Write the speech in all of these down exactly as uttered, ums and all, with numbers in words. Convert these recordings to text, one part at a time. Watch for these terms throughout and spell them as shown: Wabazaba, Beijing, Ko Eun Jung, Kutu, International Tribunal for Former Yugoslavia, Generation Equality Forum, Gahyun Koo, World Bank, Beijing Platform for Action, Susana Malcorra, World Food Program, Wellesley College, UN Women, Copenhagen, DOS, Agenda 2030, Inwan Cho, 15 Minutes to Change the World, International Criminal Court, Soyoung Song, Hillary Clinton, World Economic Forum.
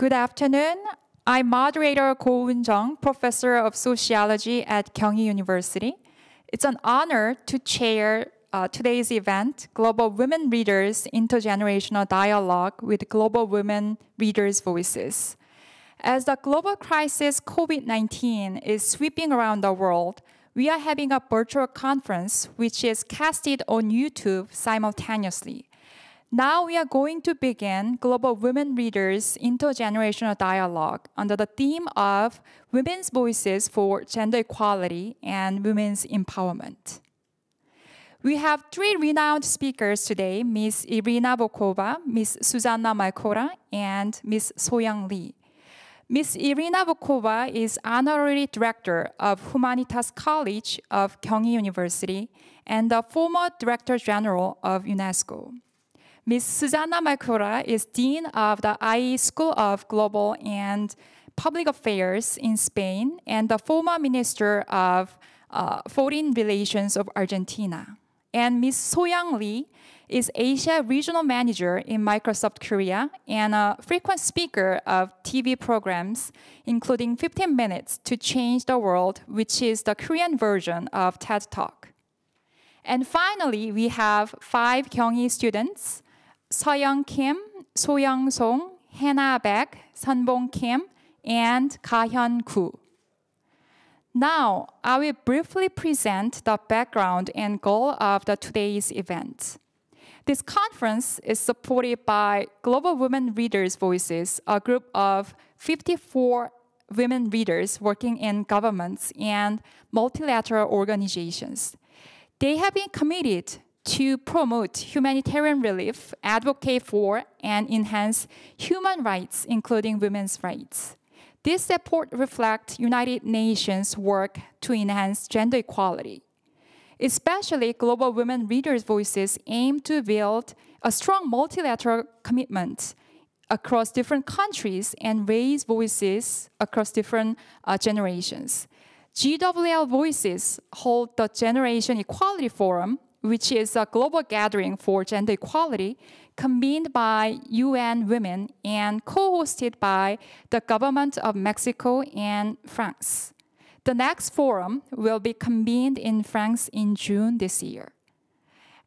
Good afternoon. I'm moderator Ko Eun Jung, professor of sociology at Kyung Hee University. It's an honor to chair uh, today's event, Global Women Readers' Intergenerational Dialogue with Global Women Readers' Voices. As the global crisis COVID nineteen is sweeping around the world, we are having a virtual conference which is casted on YouTube simultaneously. Now we are going to begin Global Women Readers' Intergenerational Dialogue under the theme of Women's Voices for Gender Equality and Women's Empowerment. We have three renowned speakers today, Miz Irina Bokova, Miz Susana Malcorra, and Miz Soyoung Lee. Miz Irina Bokova is Honorary Director of Humanitas College of Kyung Hee University and the former Director General of UNESCO. Miz Susana Malcorra is Dean of the I E School of Global and Public Affairs in Spain and the former Minister of uh, Foreign Relations of Argentina. And Miz Soyoung Lee is Asia Regional Manager in Microsoft Korea and a frequent speaker of T V programs, including fifteen minutes to Change the World, which is the Korean version of TED Talk. And finally, we have five Kyung Hee students, Seoyoung Kim, Soyoung Song, Hannah Beck, Sunbong Kim, and Gahyun Koo. Now, I will briefly present the background and goal of the today's event. This conference is supported by Global Women Readers' Voices, a group of fifty-four women readers working in governments and multilateral organizations. They have been committed to promote humanitarian relief, advocate for, and enhance human rights, including women's rights. This support reflects United Nations' work to enhance gender equality. Especially, Global Women Readers' Voices aim to build a strong multilateral commitment across different countries and raise voices across different uh, generations. G W L Voices hold the Generation Equality Forum, which is a global gathering for gender equality, convened by U N Women and co-hosted by the government of Mexico and France. The next forum will be convened in France in June this year.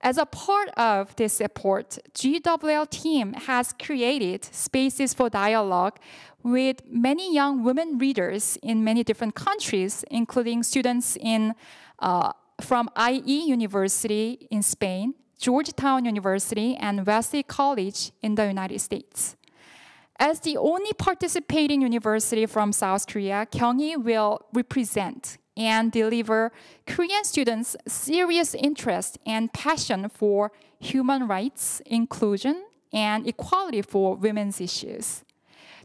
As a part of this support, G W L team has created spaces for dialogue with many young women readers in many different countries, including students in uh, from I E University in Spain, Georgetown University, and Wellesley College in the United States. As the only participating university from South Korea, Kyung Hee will represent and deliver Korean students' serious interest and passion for human rights, inclusion, and equality for women's issues.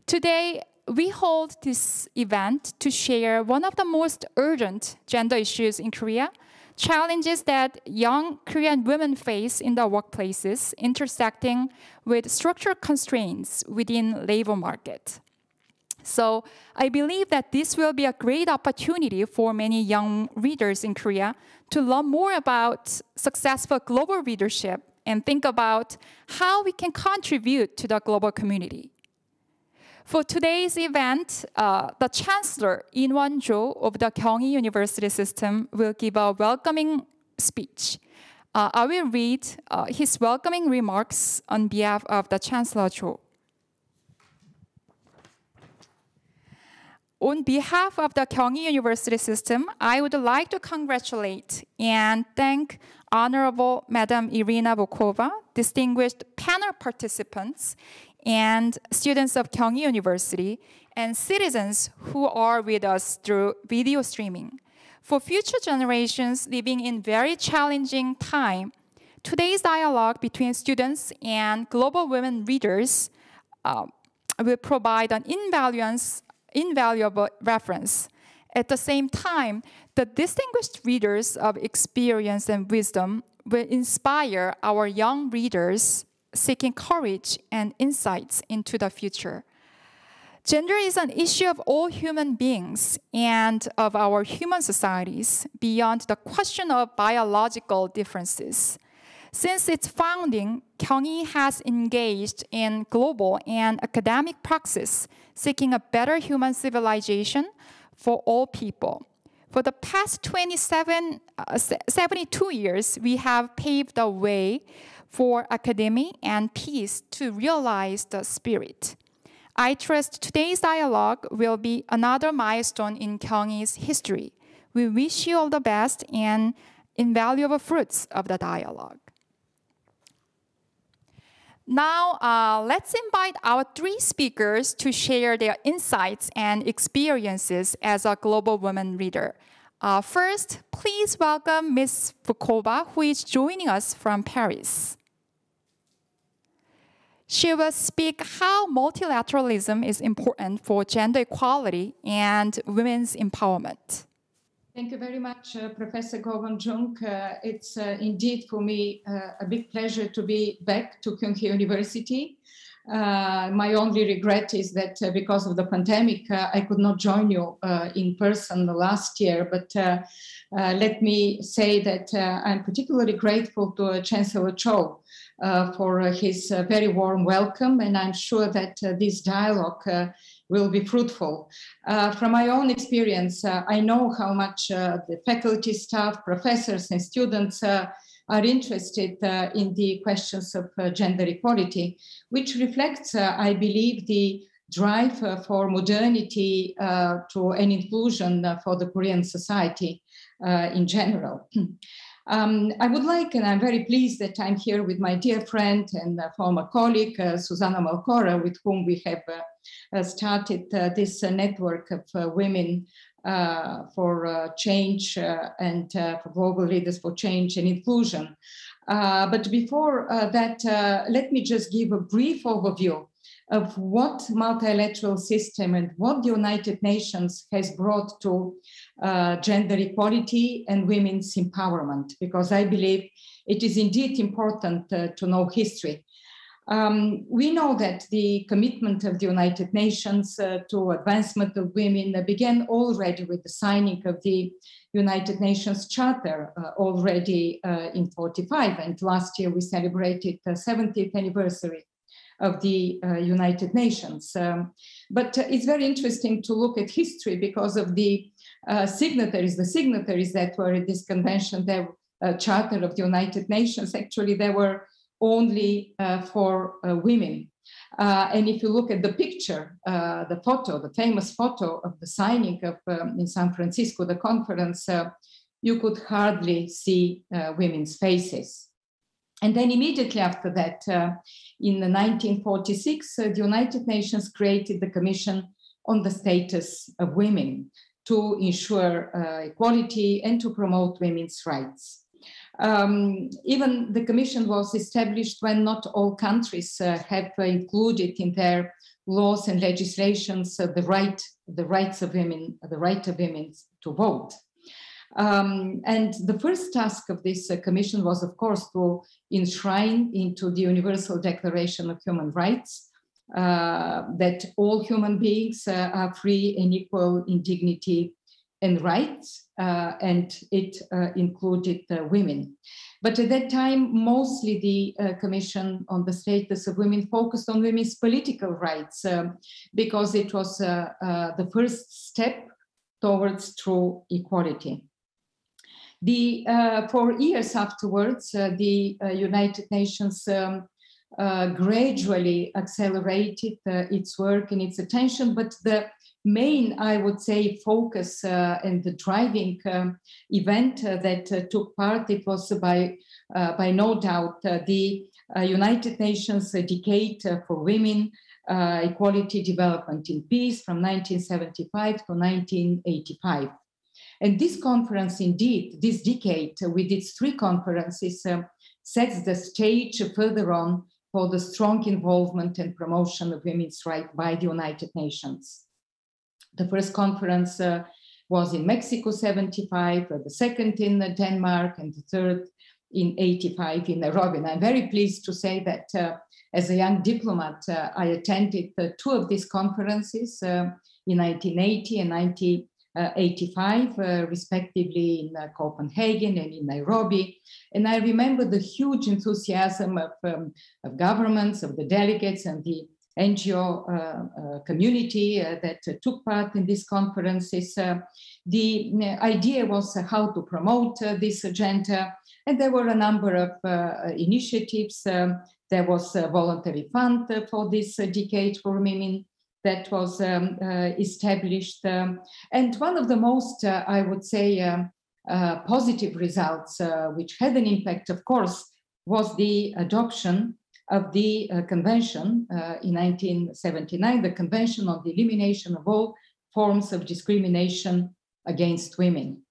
Today, we hold this event to share one of the most urgent gender issues in Korea, challenges that young Korean women face in their workplaces, intersecting with structural constraints within labor market. So I believe that this will be a great opportunity for many young readers in Korea to learn more about successful global readership and think about how we can contribute to the global community. For today's event, uh, the Chancellor, Inwan Cho, of the Kyung Hee University System will give a welcoming speech. Uh, I will read uh, his welcoming remarks on behalf of the Chancellor Cho. On behalf of the Kyung Hee University System, I would like to congratulate and thank Honorable Madam Irina Bokova, distinguished panel participants, and students of Kyung Hee University, and citizens who are with us through video streaming. For future generations living in very challenging time, today's dialogue between students and global women readers uh, will provide an invaluable reference. At the same time, the distinguished readers of experience and wisdom will inspire our young readers seeking courage and insights into the future. Gender is an issue of all human beings and of our human societies beyond the question of biological differences. Since its founding, Kyung Hee has engaged in global and academic praxis, seeking a better human civilization for all people. For the past twenty-seven, uh, seventy-two years, we have paved the way for academia and peace to realize the spirit. I trust today's dialogue will be another milestone in Kyung Hee's history. We wish you all the best and invaluable fruits of the dialogue. Now, uh, let's invite our three speakers to share their insights and experiences as a global women reader. Uh, first, please welcome Miz Bokova, who is joining us from Paris. She will speak how multilateralism is important for gender equality and women's empowerment. Thank you very much, uh, Professor Ko Eun Jung. Uh, it's uh, indeed for me uh, a big pleasure to be back to Kyung Hee University. Uh, my only regret is that uh, because of the pandemic, uh, I could not join you uh, in person the last year. But uh, uh, let me say that uh, I'm particularly grateful to uh, Chancellor Cho uh, for uh, his uh, very warm welcome, and I'm sure that uh, this dialogue uh, will be fruitful. Uh, from my own experience, uh, I know how much uh, the faculty, staff, professors and students uh, are interested uh, in the questions of uh, gender equality, which reflects, uh, I believe, the drive uh, for modernity uh, to an inclusion uh, for the Korean society uh, in general. Um, I would like, and I'm very pleased that I'm here with my dear friend and uh, former colleague, uh, Susana Malcorra, with whom we have uh, uh, started uh, this uh, network of uh, women uh, for uh, change uh, and uh, for global leaders for change and inclusion. Uh, but before uh, that, uh, let me just give a brief overview of what multilateral system and what the United Nations has brought to uh, gender equality and women's empowerment, because I believe it is indeed important uh, to know history. Um, we know that the commitment of the United Nations uh, to advancement of women began already with the signing of the United Nations Charter uh, already uh, in forty-five, and last year we celebrated the seventieth anniversary of the uh, United Nations. Um, but uh, it's very interesting to look at history because of the uh, signatories, the signatories that were at this convention, the uh, Charter of the United Nations. Actually, there were only uh, four uh, women. Uh, and if you look at the picture, uh, the photo, the famous photo of the signing of, um, in San Francisco, the conference, uh, you could hardly see uh, women's faces. And then immediately after that, uh, in nineteen forty-six, uh, the United Nations created the Commission on the Status of Women to ensure uh, equality and to promote women's rights. Um, even the Commission was established when not all countries uh, have included in their laws and legislations uh, the right, the rights of women, the right of women to vote. Um, and the first task of this uh, commission was, of course, to enshrine into the Universal Declaration of Human Rights uh, that all human beings uh, are free and equal in dignity and rights, uh, and it uh, included uh, women. But at that time, mostly the uh, Commission on the Status of Women focused on women's political rights uh, because it was uh, uh, the first step towards true equality. The uh, four years afterwards, uh, the uh, United Nations um, uh, gradually accelerated uh, its work and its attention, but the main, I would say, focus uh, and the driving um, event uh, that uh, took part, it was by, uh, by no doubt uh, the uh, United Nations Decade uh, for Women, uh, Equality, Development in Peace from nineteen seventy-five to nineteen eighty-five. And this conference, indeed, this decade, uh, with its three conferences, uh, sets the stage further on for the strong involvement and promotion of women's rights by the United Nations. The first conference uh, was in Mexico, seventy-five, uh, the second in uh, Denmark, and the third in eighty-five in Nairobi. And I'm very pleased to say that uh, as a young diplomat, uh, I attended uh, two of these conferences uh, in nineteen eighty and nineteen eighty-five. uh, eighty-five, uh, respectively in uh, Copenhagen and in Nairobi. And I remember the huge enthusiasm of, um, of governments, of the delegates and the N G O uh, uh, community uh, that uh, took part in these conferences. Uh, the idea was uh, how to promote uh, this agenda. And there were a number of uh, initiatives. Um, there was a voluntary fund uh, for this uh, decade for women that was um, uh, established. Um, and one of the most, uh, I would say, uh, uh, positive results, uh, which had an impact, of course, was the adoption of the uh, convention uh, in nineteen seventy-nine, the Convention on the Elimination of All Forms of Discrimination Against Women.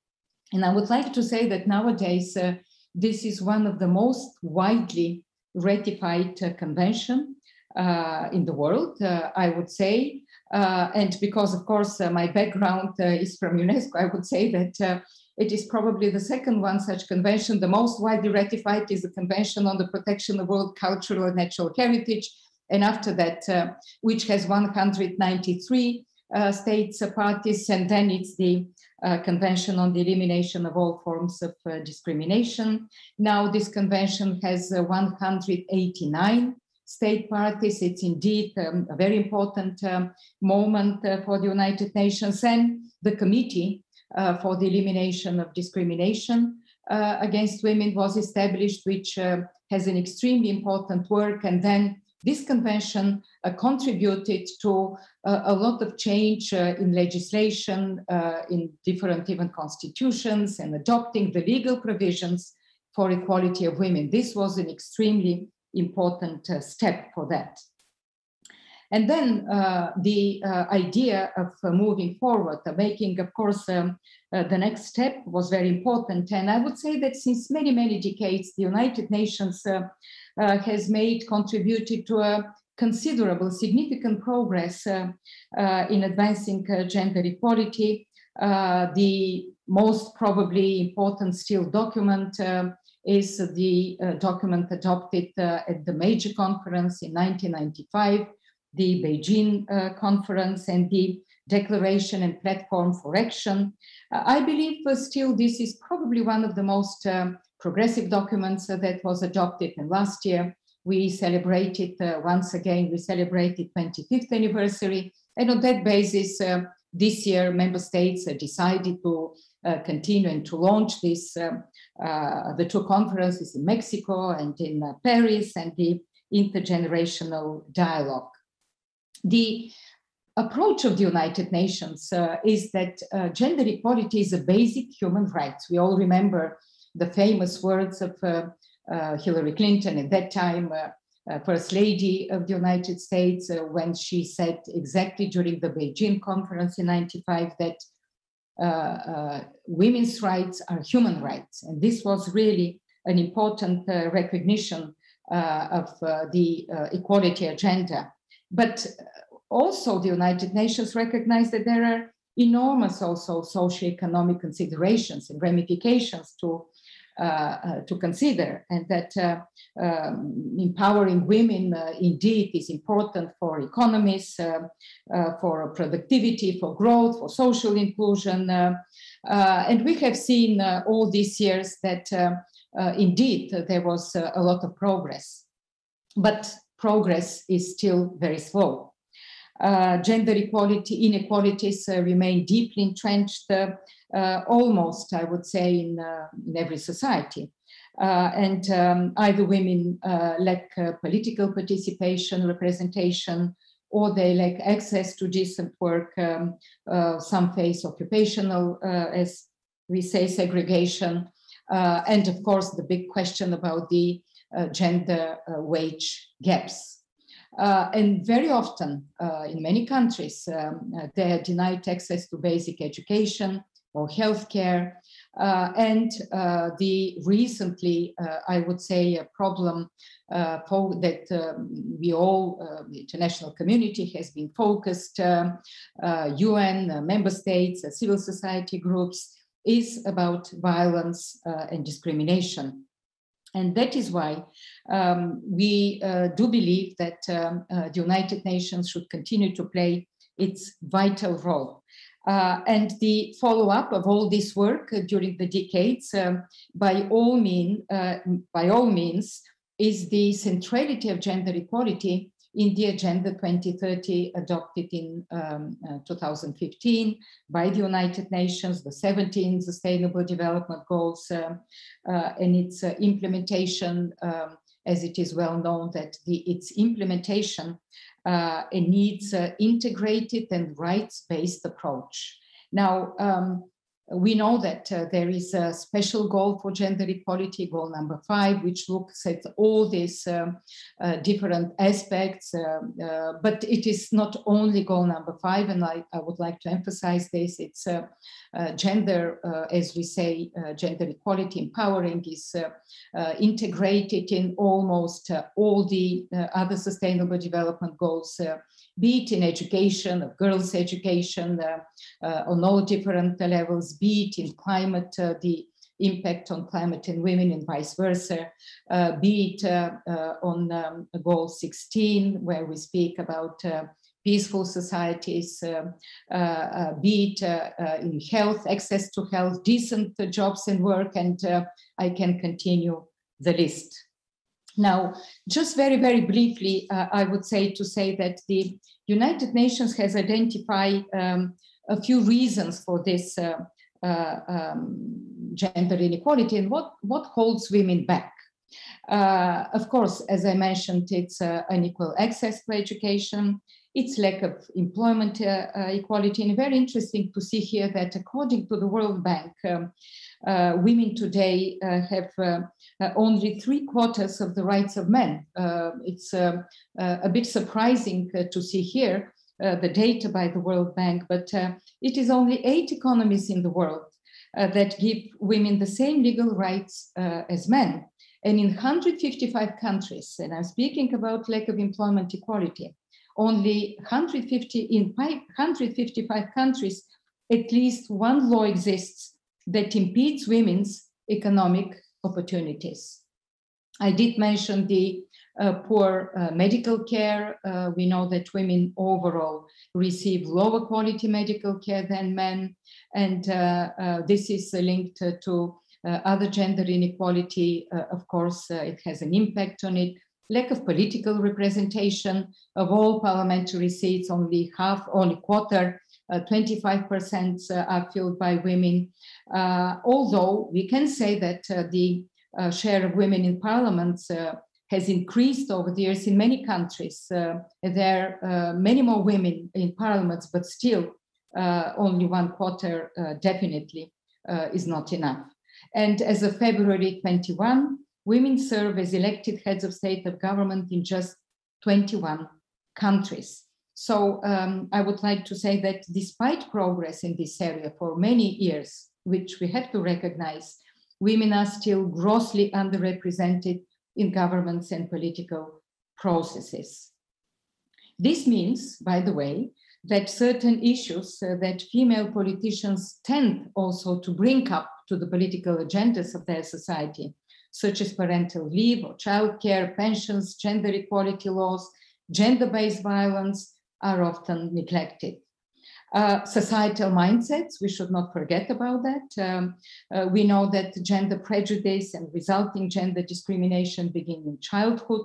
And I would like to say that nowadays, uh, this is one of the most widely ratified uh, convention uh, in the world, uh, I would say. Uh, and because, of course, uh, my background uh, is from UNESCO, I would say that uh, it is probably the second one such convention. The most widely ratified is the Convention on the Protection of World Cultural and Natural Heritage. And after that, uh, which has one hundred ninety-three uh, states uh, parties. And then it's the uh, Convention on the Elimination of All Forms of uh, Discrimination. Now this convention has uh, one hundred eighty-nine state parties. It's indeed um, a very important um, moment uh, for the United Nations and the committee Uh, for the elimination of discrimination uh, against women was established, which uh, has an extremely important work. And then this convention uh, contributed to uh, a lot of change uh, in legislation, uh, in different even constitutions, and adopting the legal provisions for equality of women. This was an extremely important uh, step for that. And then uh, the uh, idea of uh, moving forward, uh, making, of course, um, uh, the next step was very important. And I would say that since many, many decades, the United Nations uh, uh, has made, contributed to a considerable, significant progress uh, uh, in advancing uh, gender equality. Uh, the most probably important still document uh, is the uh, document adopted uh, at the major conference in nineteen ninety-five. The Beijing uh, conference and the Declaration and Platform for Action. Uh, I believe uh, still this is probably one of the most uh, progressive documents uh, that was adopted. And last year we celebrated, uh, once again, we celebrated twenty-fifth anniversary. And on that basis, uh, this year member states uh, decided to uh, continue and to launch this, uh, uh, the two conferences in Mexico and in uh, Paris, and the intergenerational dialogue. The approach of the United Nations uh, is that uh, gender equality is a basic human right. We all remember the famous words of uh, uh, Hillary Clinton, at that time, uh, uh, First Lady of the United States, uh, when she said exactly during the Beijing conference in ninety-five that uh, uh, women's rights are human rights. And this was really an important uh, recognition uh, of uh, the uh, equality agenda. But also the United Nations recognized that there are enormous also socioeconomic considerations and ramifications to, uh, uh, to consider, and that uh, um, empowering women uh, indeed is important for economies, uh, uh, for productivity, for growth, for social inclusion. Uh, uh, and we have seen uh, all these years that uh, uh, indeed uh, there was uh, a lot of progress. But progress is still very slow. Uh, gender equality inequalities uh, remain deeply entrenched, uh, uh, almost, I would say, in, uh, in every society. Uh, and um, either women uh, lack uh, political participation, representation, or they lack access to decent work. Um, uh, some face occupational, uh, as we say, segregation. Uh, and of course, the big question about the Uh, gender uh, wage gaps. Uh, and very often, uh, in many countries, um, uh, they are denied access to basic education or healthcare. Uh, and uh, the recently, uh, I would say, a problem uh, that um, we all, uh, the international community has been focused, uh, uh, U N, uh, member states, uh, civil society groups, is about violence uh, and discrimination. And that is why um, we uh, do believe that um, uh, the United Nations should continue to play its vital role. Uh, and the follow-up of all this work uh, during the decades, um, by all mean, uh, by all means, is the centrality of gender equality in the Agenda twenty thirty adopted in um, uh, two thousand fifteen by the United Nations, the seventeen Sustainable Development Goals, uh, uh, and its uh, implementation, um, as it is well known that the, its implementation uh, it needs an integrated and rights-based approach. Now, um, we know that uh, there is a special goal for gender equality, goal number five, which looks at all these uh, uh, different aspects, uh, uh, but it is not only goal number five, and I, I would like to emphasize this, it's uh, uh, gender, uh, as we say, uh, gender equality empowering is uh, uh, integrated in almost uh, all the uh, other sustainable development goals, uh, be it in education, of girls' education, uh, uh, on all different levels, be it in climate, uh, the impact on climate and women and vice versa, uh, be it uh, uh, on um, goal sixteen, where we speak about uh, peaceful societies, uh, uh, uh, be it uh, uh, in health, access to health, decent uh, jobs and work, and uh, I can continue the list. Now, just very, very briefly, uh, I would say to say that the United Nations has identified um, a few reasons for this uh, uh, um, gender inequality and what, what holds women back. Uh, of course, as I mentioned, it's uh, unequal access to education, it's lack of employment uh, uh, equality, and very interesting to see here that according to the World Bank, um, uh, women today uh, have uh, uh, only three quarters of the rights of men. Uh, it's uh, uh, a bit surprising uh, to see here uh, the data by the World Bank, but uh, it is only eight economies in the world uh, that give women the same legal rights uh, as men. And in one hundred fifty-five countries, and I'm speaking about lack of employment equality, only one hundred fifty in one hundred fifty-five countries, at least one law exists that impedes women's economic opportunities. I did mention the uh, poor uh, medical care. Uh, we know that women overall receive lower quality medical care than men, and uh, uh, this is linked uh, to uh, other gender inequality. Uh, of course, uh, it has an impact on it. Lack of political representation of all parliamentary seats, only half, only quarter, uh, twenty-five percent uh, are filled by women. Uh, although we can say that uh, the uh, share of women in parliaments uh, has increased over the years in many countries. Uh, there are uh, many more women in parliaments, but still uh, only one quarter uh, definitely uh, is not enough. And as of February twenty-first, women serve as elected heads of state of government in just twenty-one countries. So um, I would like to say that despite progress in this area for many years, which we have to recognize, women are still grossly underrepresented in governments and political processes. This means, by the way, that certain issues uh, that female politicians tend also to bring up to the political agendas of their society, such as parental leave or childcare, pensions, gender equality laws, gender-based violence, are often neglected. Uh, societal mindsets, we should not forget about that. Um, uh, we know that gender prejudice and resulting gender discrimination begin in childhood,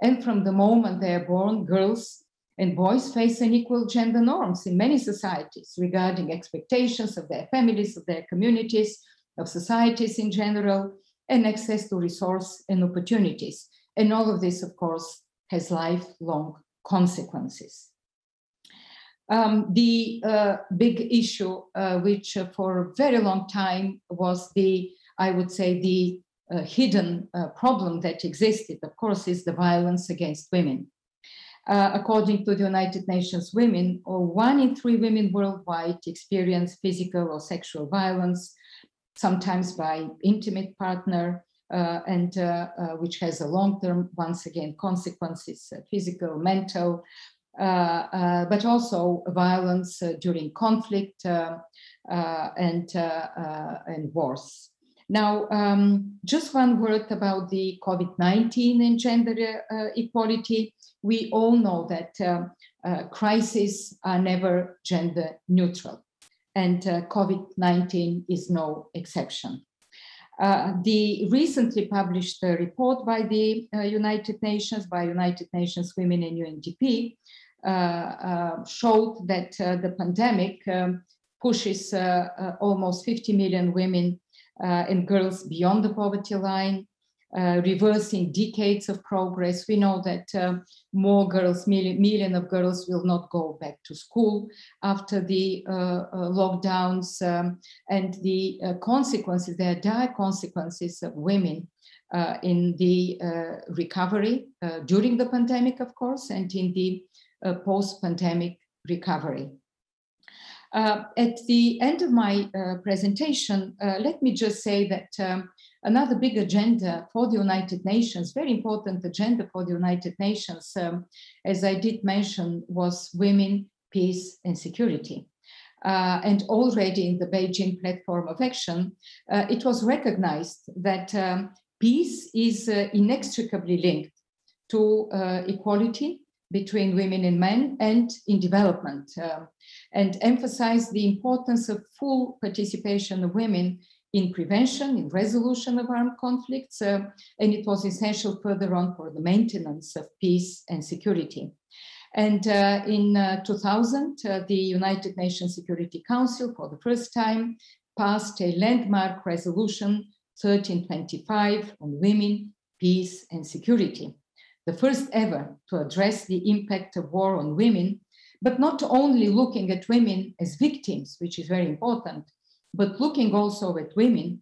and from the moment they are born, girls and boys face unequal gender norms in many societies regarding expectations of their families, of their communities, of societies in general, and access to resources and opportunities. And all of this, of course, has lifelong consequences. Um, the uh, big issue, uh, which uh, for a very long time was the, I would say, the uh, hidden uh, problem that existed, of course, is the violence against women. Uh, according to the United Nations Women, or one in three women worldwide experience physical or sexual violence, sometimes by intimate partner, uh, and uh, uh, which has a long-term, once again, consequences, uh, physical, mental, uh, uh, but also violence uh, during conflict uh, uh, and, uh, uh, and wars. Now, um, just one word about the COVID nineteen and gender uh, equality. We all know that uh, uh, crises are never gender neutral. and uh, COVID nineteen is no exception. Uh, the recently published uh, report by the uh, United Nations, by United Nations Women and U N D P, uh, uh, showed that uh, the pandemic um, pushes uh, uh, almost fifty million women uh, and girls beyond the poverty line, uh, reversing decades of progress. We know that uh, more girls, million, million of girls will not go back to school after the uh, uh, lockdowns, um, and the uh, consequences, the dire consequences of women uh, in the uh, recovery uh, during the pandemic, of course, and in the uh, post-pandemic recovery. Uh, at the end of my uh, presentation, uh, let me just say that um, another big agenda for the United Nations, very important agenda for the United Nations, um, as I did mention, was women, peace, and security. Uh, and already in the Beijing Platform of Action, uh, it was recognized that um, peace is uh, inextricably linked to uh, equality between women and men, and in development, uh, and emphasize the importance of full participation of women in prevention, in resolution of armed conflicts, uh, and it was essential further on for the maintenance of peace and security. And uh, in uh, two thousand, uh, the United Nations Security Council, for the first time, passed a landmark resolution thirteen twenty-five on women, peace, and security, the first ever to address the impact of war on women, but not only looking at women as victims, which is very important, but looking also at women,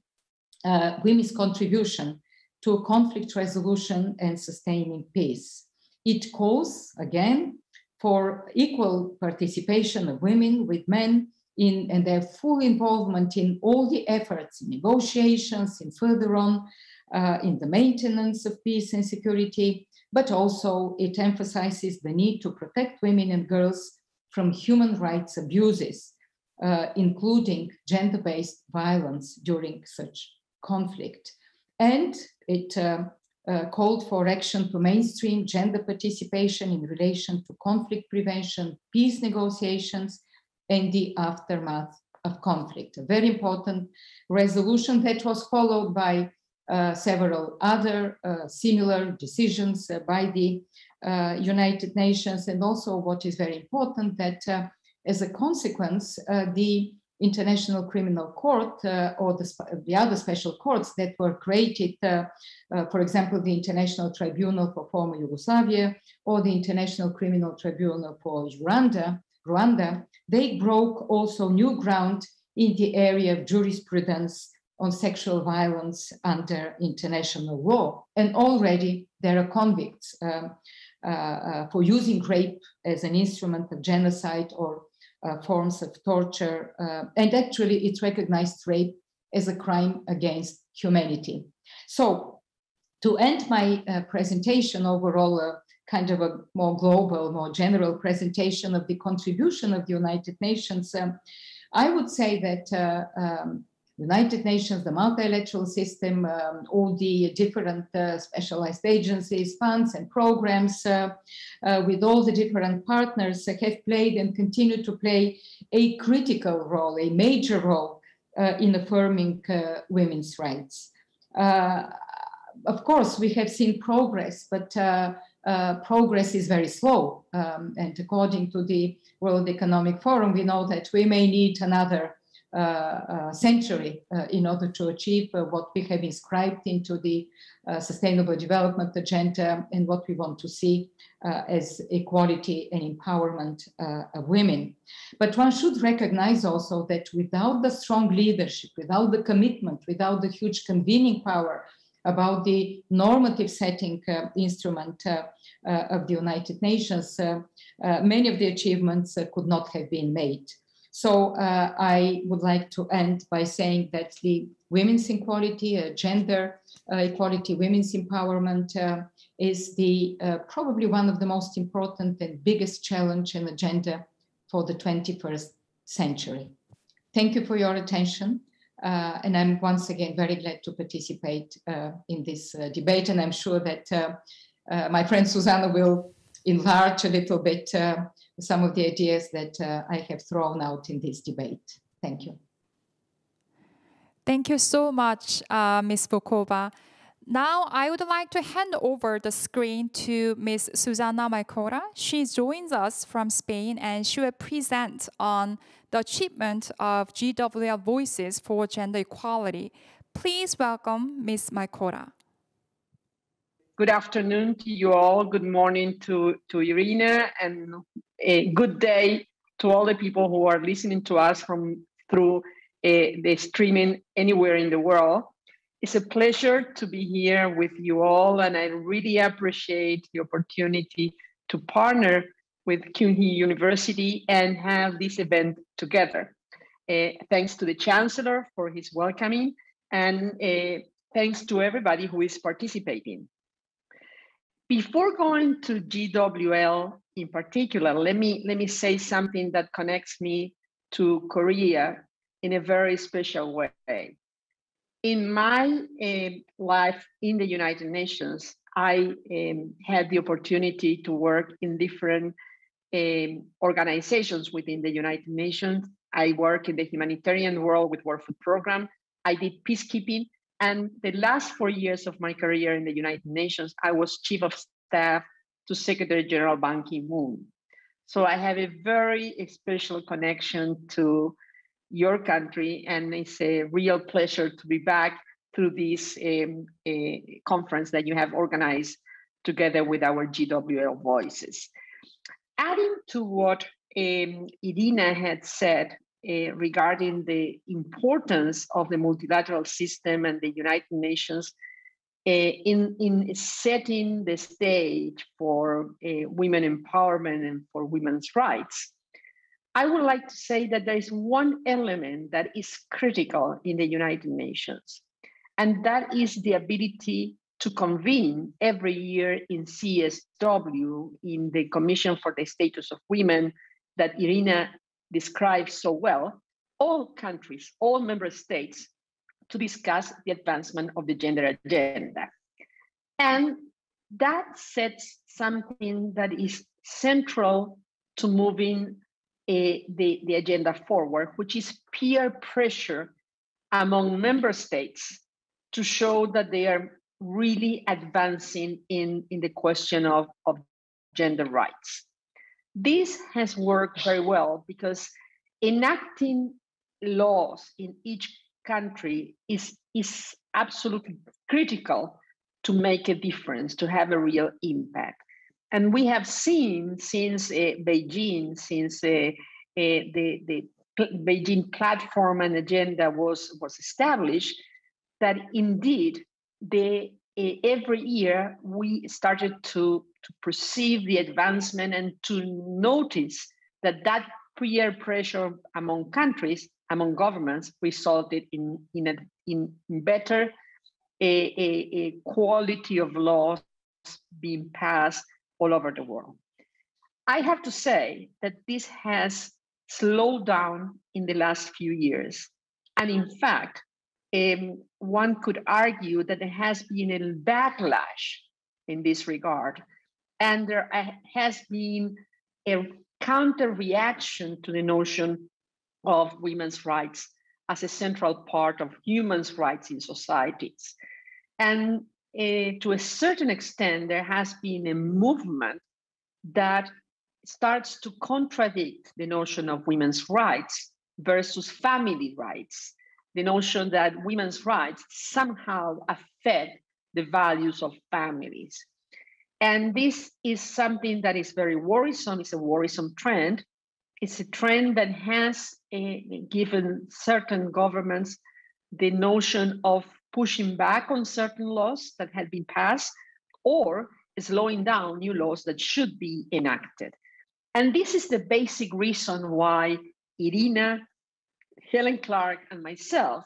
uh, women's contribution to conflict resolution and sustaining peace. It calls, again, for equal participation of women with men in and their full involvement in all the efforts, in negotiations, in further on, uh, in the maintenance of peace and security, but also it emphasizes the need to protect women and girls from human rights abuses, uh, including gender-based violence during such conflict. And it uh, uh, called for action to mainstream gender participation in relation to conflict prevention, peace negotiations, and the aftermath of conflict. A very important resolution that was followed by Uh, several other uh, similar decisions uh, by the uh, United Nations, and also what is very important, that uh, as a consequence, uh, the International Criminal Court uh, or the, the other special courts that were created, uh, uh, for example, the International Tribunal for Former Yugoslavia or the International Criminal Tribunal for Rwanda, Rwanda, they broke also new ground in the area of jurisprudence on sexual violence under international law. And already there are convicts uh, uh, uh, for using rape as an instrument of genocide or uh, forms of torture. Uh, and actually it's recognized rape as a crime against humanity. So to end my uh, presentation, overall uh, kind of a more global, more general presentation of the contribution of the United Nations, um, I would say that uh, um, United Nations, the multilateral system, um, all the different uh, specialized agencies, funds and programs uh, uh, with all the different partners uh, have played and continue to play a critical role, a major role uh, in affirming uh, women's rights. Uh, of course, we have seen progress, but uh, uh, progress is very slow. Um, and according to the World Economic Forum, we know that we may need another Uh, uh, century uh, in order to achieve uh, what we have inscribed into the uh, Sustainable Development Agenda and what we want to see uh, as equality and empowerment uh, of women. But one should recognize also that without the strong leadership, without the commitment, without the huge convening power about the normative setting uh, instrument uh, uh, of the United Nations, uh, uh, many of the achievements uh, could not have been made. So uh, I would like to end by saying that the women's equality, uh, gender uh, equality, women's empowerment uh, is the uh, probably one of the most important and biggest challenge and agenda for the twenty-first century. Thank you for your attention. Uh, and I'm once again very glad to participate uh, in this uh, debate. And I'm sure that uh, uh, my friend Susana will enlarge a little bit uh, some of the ideas that uh, I have thrown out in this debate. Thank you. Thank you so much, uh, Miz Bokova. Now, I would like to hand over the screen to Miz Susana Malcorra. She joins us from Spain, and she will present on the achievement of G W L Voices for Gender Equality. Please welcome Miz Malcorra. Good afternoon to you all. Good morning to, to Irina, and a good day to all the people who are listening to us from through Uh, the streaming anywhere in the world. It's a pleasure to be here with you all, and I really appreciate the opportunity to partner with Kyung Hee University and have this event together. Uh, thanks to the Chancellor for his welcoming, and uh, thanks to everybody who is participating. Before going to G W L in particular, let me, let me say something that connects me to Korea in a very special way. In my uh, life in the United Nations, I um, had the opportunity to work in different um, organizations within the United Nations. I work in the humanitarian world with World Food Program. I did peacekeeping. And the last four years of my career in the United Nations, I was Chief of Staff to Secretary General Ban Ki-moon. So I have a very special connection to your country, and it's a real pleasure to be back through this um, a conference that you have organized together with our G W L Voices. Adding to what um, Irina had said uh, regarding the importance of the multilateral system and the United Nations uh, in, in setting the stage for uh, women empowerment and for women's rights, I would like to say that there is one element that is critical in the United Nations, and that is the ability to convene every year in C S W, in the Commission for the Status of Women that Irina describes so well, all countries, all member states, to discuss the advancement of the gender agenda. And that sets something that is central to moving Uh, the, the agenda forward, which is peer pressure among member states to show that they are really advancing in, in the question of, of gender rights. This has worked very well because enacting laws in each country is, is absolutely critical to make a difference, to have a real impact. And we have seen since uh, Beijing, since uh, uh, the, the Beijing Platform and Agenda was, was established, that indeed they, uh, every year we started to, to perceive the advancement and to notice that that peer pressure among countries, among governments, resulted in, in, a, in better a, a, a quality of laws being passed all over the world. I have to say that this has slowed down in the last few years. And in fact, um, one could argue that there has been a backlash in this regard. And there has been a counter reaction to the notion of women's rights as a central part of human rights in societies. And Uh, to a certain extent, there has been a movement that starts to contradict the notion of women's rights versus family rights, the notion that women's rights somehow affect the values of families. And this is something that is very worrisome. It's a worrisome trend. It's a trend that has uh, given certain governments the notion of pushing back on certain laws that had been passed or slowing down new laws that should be enacted. And this is the basic reason why Irina, Helen Clark, and myself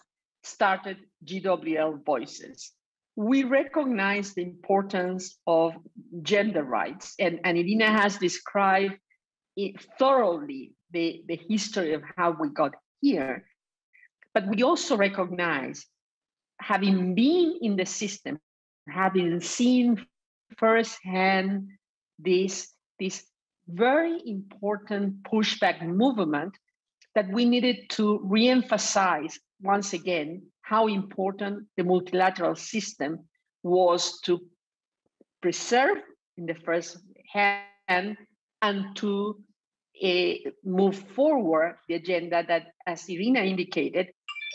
started G W L Voices. We recognize the importance of gender rights, and, and Irina has described it thoroughly the, the history of how we got here. But we also recognize, having been in the system, having seen firsthand this, this very important pushback movement, that we needed to reemphasize once again how important the multilateral system was to preserve in the first hand and to uh, move forward the agenda that, as Irina indicated,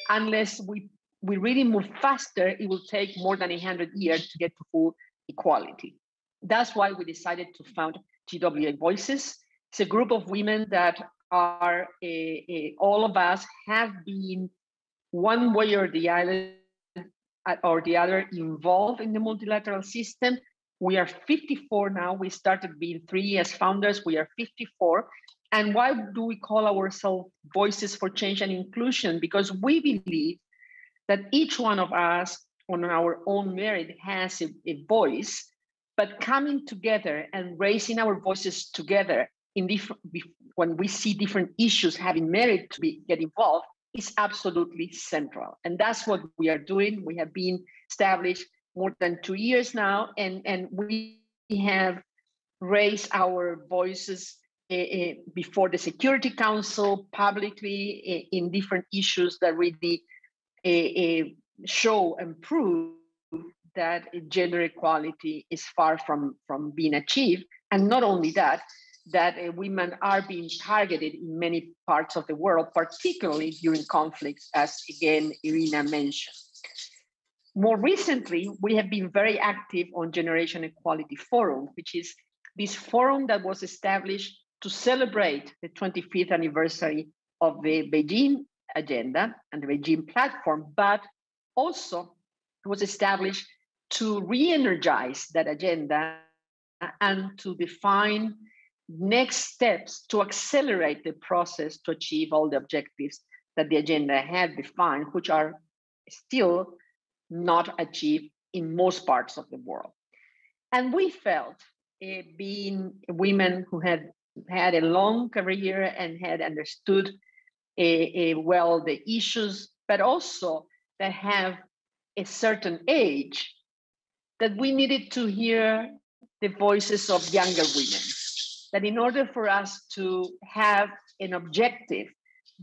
unless we, we really move faster, it will take more than one hundred years to get to full equality. That's why we decided to found G W A Voices. It's a group of women that are, uh, uh, all of us have been one way or the other, or the other involved in the multilateral system. We are fifty-four now. We started being three as founders. We are fifty-four. And why do we call ourselves Voices for Change and Inclusion? Because we believe that each one of us on our own merit has a, a voice, but coming together and raising our voices together in different, when we see different issues having merit to be, get involved, is absolutely central. And that's what we are doing. We have been established more than two years now, and, and we have raised our voices uh, before the Security Council publicly uh, in different issues that really uh, uh, show and prove that gender equality is far from, from being achieved. And not only that, that uh, women are being targeted in many parts of the world, particularly during conflicts, as again, Irina mentioned. More recently, we have been very active on Generation Equality Forum, which is this forum that was established to celebrate the twenty-fifth anniversary of the Beijing Agenda and the Beijing Platform, but also was established to re-energize that agenda and to define next steps to accelerate the process to achieve all the objectives that the agenda had defined, which are still not achieved in most parts of the world. And we felt, uh, being women who had had a long career and had understood uh, uh, well the issues, but also that have a certain age, that we needed to hear the voices of younger women. That in order for us to have an objective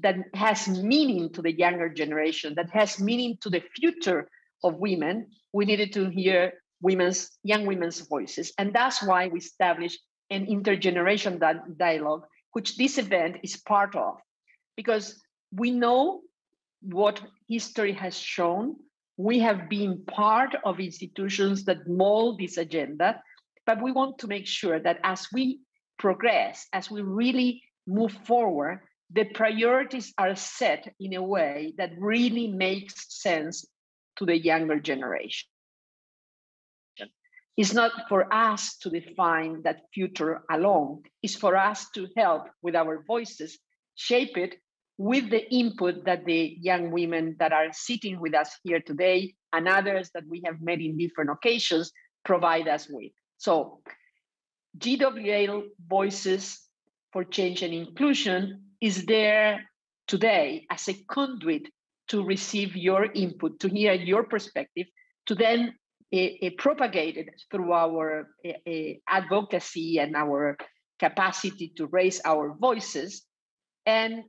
that has meaning to the younger generation, that has meaning to the future of women, we needed to hear women's, young women's voices. And that's why we established an intergenerational di- dialogue, which this event is part of, because we know what history has shown. We have been part of institutions that mold this agenda, but we want to make sure that as we progress, as we really move forward, the priorities are set in a way that really makes sense to the younger generation. It's not for us to define that future alone. It's for us to help with our voices, shape it with the input that the young women that are sitting with us here today and others that we have met in different occasions provide us with. So, G W A Voices for Change and Inclusion is there today as a conduit to receive your input, to hear your perspective, to then uh, uh, propagate it through our uh, uh, advocacy and our capacity to raise our voices, and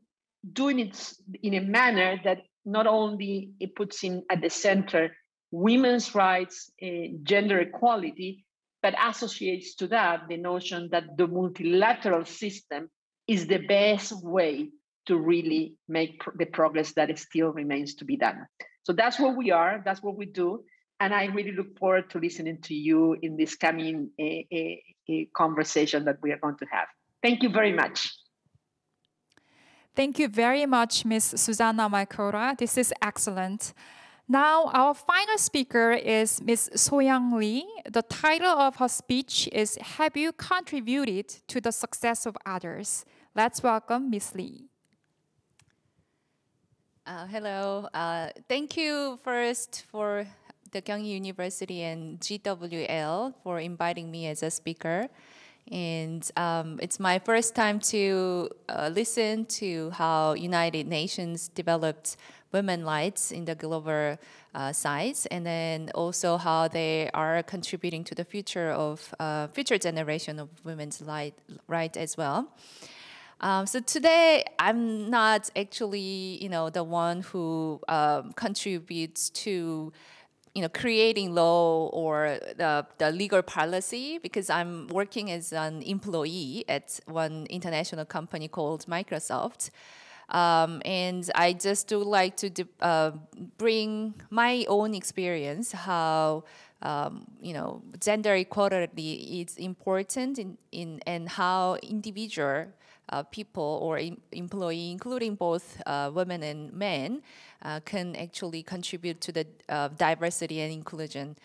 doing it in a manner that not only it puts in at the center women's rights, uh, gender equality, but associates to that the notion that the multilateral system is the best way to really make pr- the progress that still remains to be done. So that's where we are, that's what we do. And I really look forward to listening to you in this coming uh, uh, conversation that we are going to have. Thank you very much. Thank you very much, Miz Susana Malcorra. This is excellent. Now, our final speaker is Miz Soyoung Lee. The title of her speech is "Have You Contributed to the Success of Others?" Let's welcome Miz Lee. Uh, hello. Uh, thank you first for the Kyung Hee University and G W L for inviting me as a speaker. And um, it's my first time to uh, listen to how United Nations developed women's rights in the global uh, sides, and then also how they are contributing to the future of uh, future generation of women's right, right as well. Um, so today, I'm not actually, you know, the one who um, contributes to, you know, creating law or the, the legal policy, because I'm working as an employee at one international company called Microsoft. Um, and I just do like to uh, bring my own experience, how um, you know, gender equality is important in, in and how individual uh, people or in employee, including both uh, women and men, uh, can actually contribute to the uh, diversity and inclusion.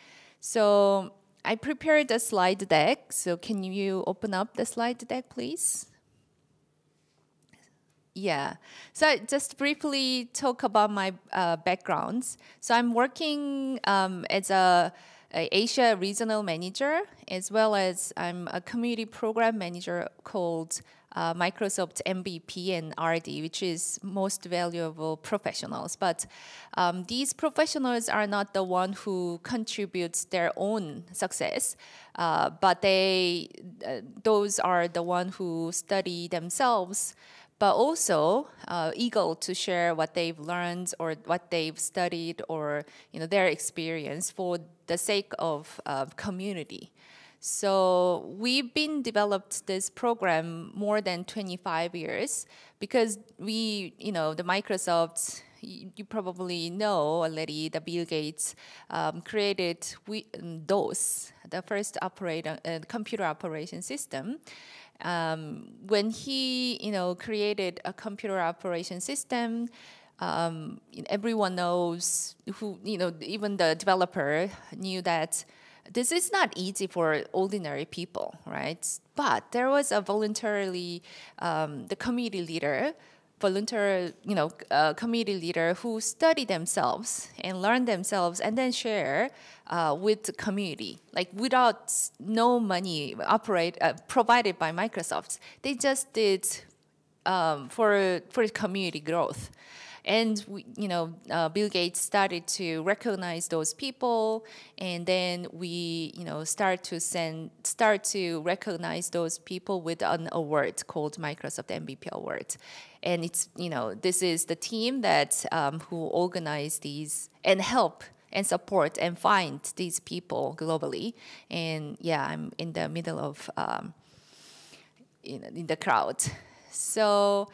So I prepared a slide deck. So can you open up the slide deck, please? Yeah, so I just briefly talk about my uh, backgrounds. So I'm working um, as a, a Asia regional manager, as well as I'm a community program manager called uh, Microsoft M V P and R D, which is most valuable professionals. But um, these professionals are not the one who contributes their own success, uh, but they uh, those are the one who study themselves, but also uh, eager to share what they've learned or what they've studied or, you know, their experience for the sake of uh, community. So we've been developed this program more than twenty-five years because we, you know, the Microsoft, you probably know already, the Bill Gates um, created DOS, the first operator, uh, computer operation system. Um, when he, you know, created a computer operation system, um, everyone knows who, you know, even the developer knew that this is not easy for ordinary people, right? But there was a voluntarily, um, the community leader, volunteer, you know, uh, community leader who study themselves and learn themselves and then share uh, with the community. Like without no money operate uh, provided by Microsoft, they just did um, for for community growth. And we, you know, uh, Bill Gates started to recognize those people, and then we, you know, start to send, start to recognize those people with an award called Microsoft M V P Award. And it's, you know, this is the team that um, who organize these and help and support and find these people globally. And yeah, I'm in the middle of um, in, in the crowd, so.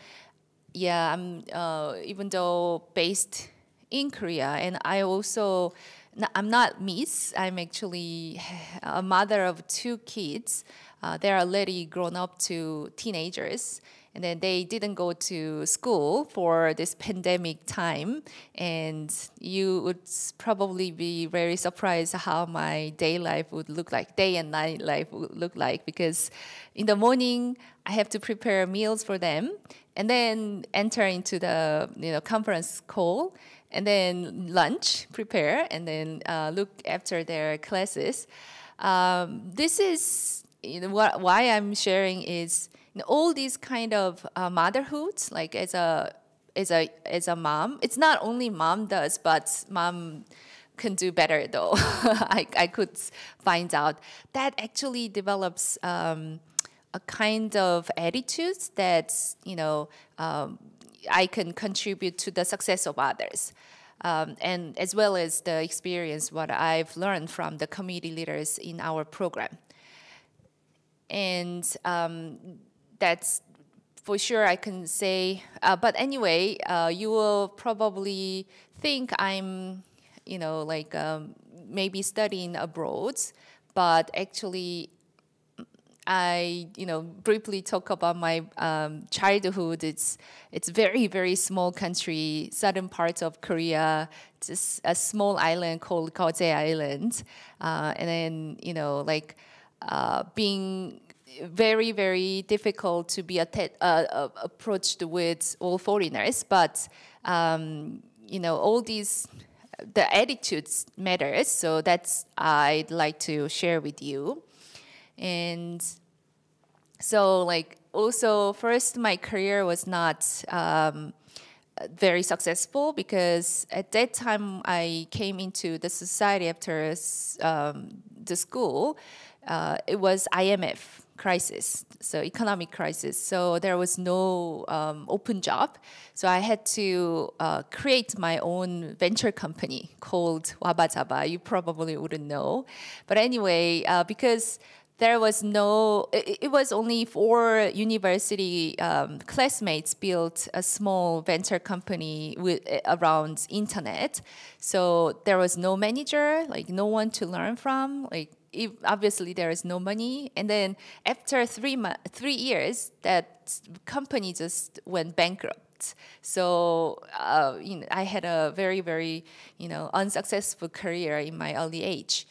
Yeah, I'm, uh, even though based in Korea, and I also, I'm not Miss, I'm actually a mother of two kids. Uh, they're already grown up to teenagers, and then they didn't go to school for this pandemic time. And you would probably be very surprised how my day life would look like, day and night life would look like, because in the morning, I have to prepare meals for them, and then enter into the, you know, conference call, and then lunch, prepare, and then uh, look after their classes. Um, this is, you know, what, why I'm sharing is, you know, all these kind of uh, motherhoods, like as a as a as a mom. It's not only mom does, but mom can do better though. I I could find out that actually develops. Um, a kind of attitudes that, you know, um, I can contribute to the success of others. Um, and as well as the experience, what I've learned from the community leaders in our program. And um, that's for sure I can say, uh, but anyway, uh, you will probably think I'm, you know, like um, maybe studying abroad, but actually, I, you know, briefly talk about my um, childhood. It's it's very very small country, southern part of Korea, just a small island called Goje Island, uh, and then, you know, like uh, being very very difficult to be att uh, approached with all foreigners, but um, you know, all these. The attitudes matters, so that's I'd like to share with you. And so, like, also, first, my career was not um, very successful, because at that time I came into the society after um, the school, uh, it was I M F crisis, so economic crisis. So there was no um, open job. So I had to uh, create my own venture company called Wabazaba. You probably wouldn't know. But anyway, uh, because there was no, it, it was only four university um, classmates built a small venture company with, around internet. So there was no manager, like no one to learn from. Like if obviously there is no money. And then after three, three years, that company just went bankrupt. So uh, you know, I had a very, very you know, unsuccessful career in my early age.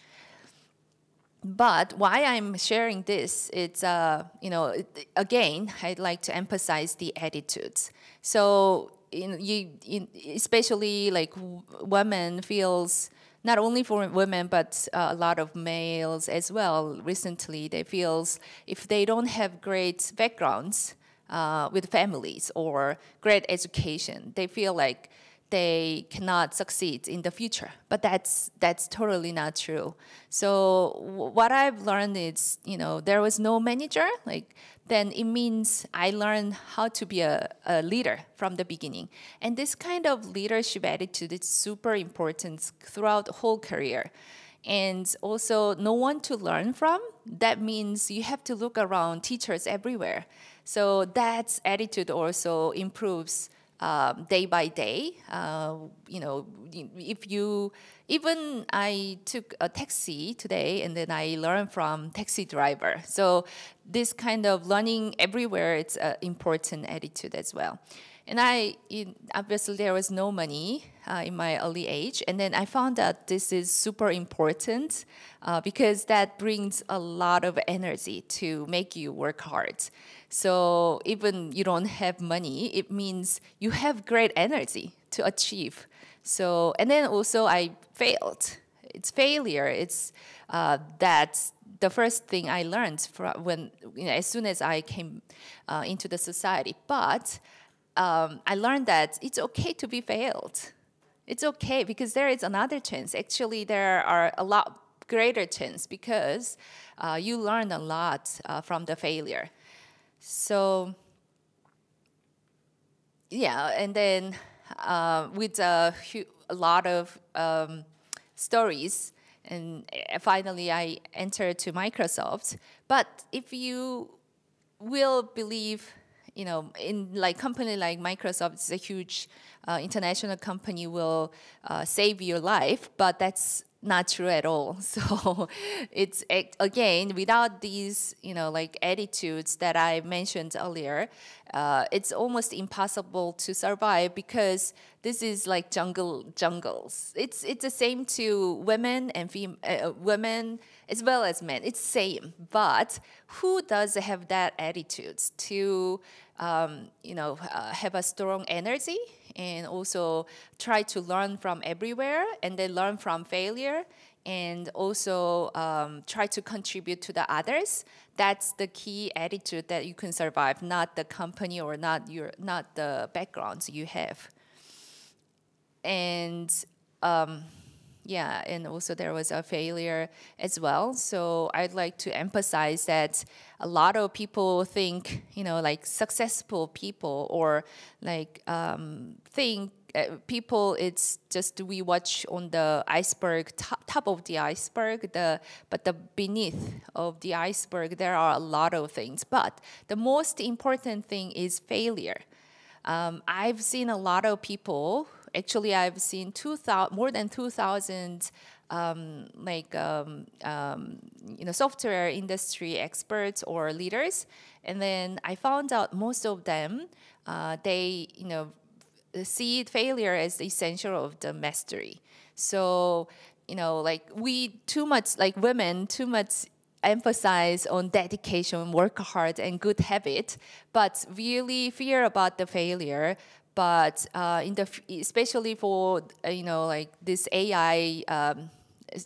But why I'm sharing this, it's, uh, you know, again, I'd like to emphasize the attitudes. So, in, you, in, especially like women feels, not only for women, but uh, a lot of males as well, recently they feels if they don't have great backgrounds uh, with families or great education, they feel like they cannot succeed in the future. But that's that's totally not true. So what I've learned is, you know, there was no manager, like then it means I learned how to be a, a leader from the beginning. And this kind of leadership attitude is super important throughout the whole career. And also no one to learn from, that means you have to look around teachers everywhere. So that attitude also improves Um, day by day, uh, you know, if you, even I took a taxi today and then I learned from taxi driver. So this kind of learning everywhere, it's an important attitude as well. And I, it, obviously there was no money uh, in my early age. And then I found out this is super important uh, because that brings a lot of energy to make you work hard. So even you don't have money, it means you have great energy to achieve. So, and then also I failed. It's failure. It's uh, that's the first thing I learned from when, you know, as soon as I came uh, into the society. But um, I learned that it's okay to be failed. It's okay because there is another chance. Actually, there are a lot greater chance because uh, you learn a lot uh, from the failure. So, yeah, and then uh, with a, a lot of um, stories, and finally I entered to Microsoft. But if you will believe, you know, in like company like Microsoft, it's a huge uh, international company will uh, save your life, but that's not true at all. So it's, again, without these, you know, like attitudes that I mentioned earlier, uh, it's almost impossible to survive because this is like jungle jungles. It's it's the same to women and fem uh, women as well as men. It's same, but who does have that attitude to um, you know uh, have a strong energy and also try to learn from everywhere and then learn from failure and also um, try to contribute to the others? That's the key attitude that you can survive, not the company or not your not the backgrounds you have. And um, yeah, and also there was a failure as well. So I'd like to emphasize that a lot of people think, you know, like successful people or like um, think uh, people, it's just we watch on the iceberg, top, top of the iceberg, the, but the beneath of the iceberg, there are a lot of things. But the most important thing is failure. Um, I've seen a lot of people. Actually, I've seen two thousand, more than two thousand um, like um, um, you know software industry experts or leaders, and then I found out most of them uh, they you know see failure as the essential of the mastery. So you know like we too much like women too much emphasize on dedication, work hard, and good habit, but really fear about the failure. But uh, in the especially for uh, you know like this A I, um,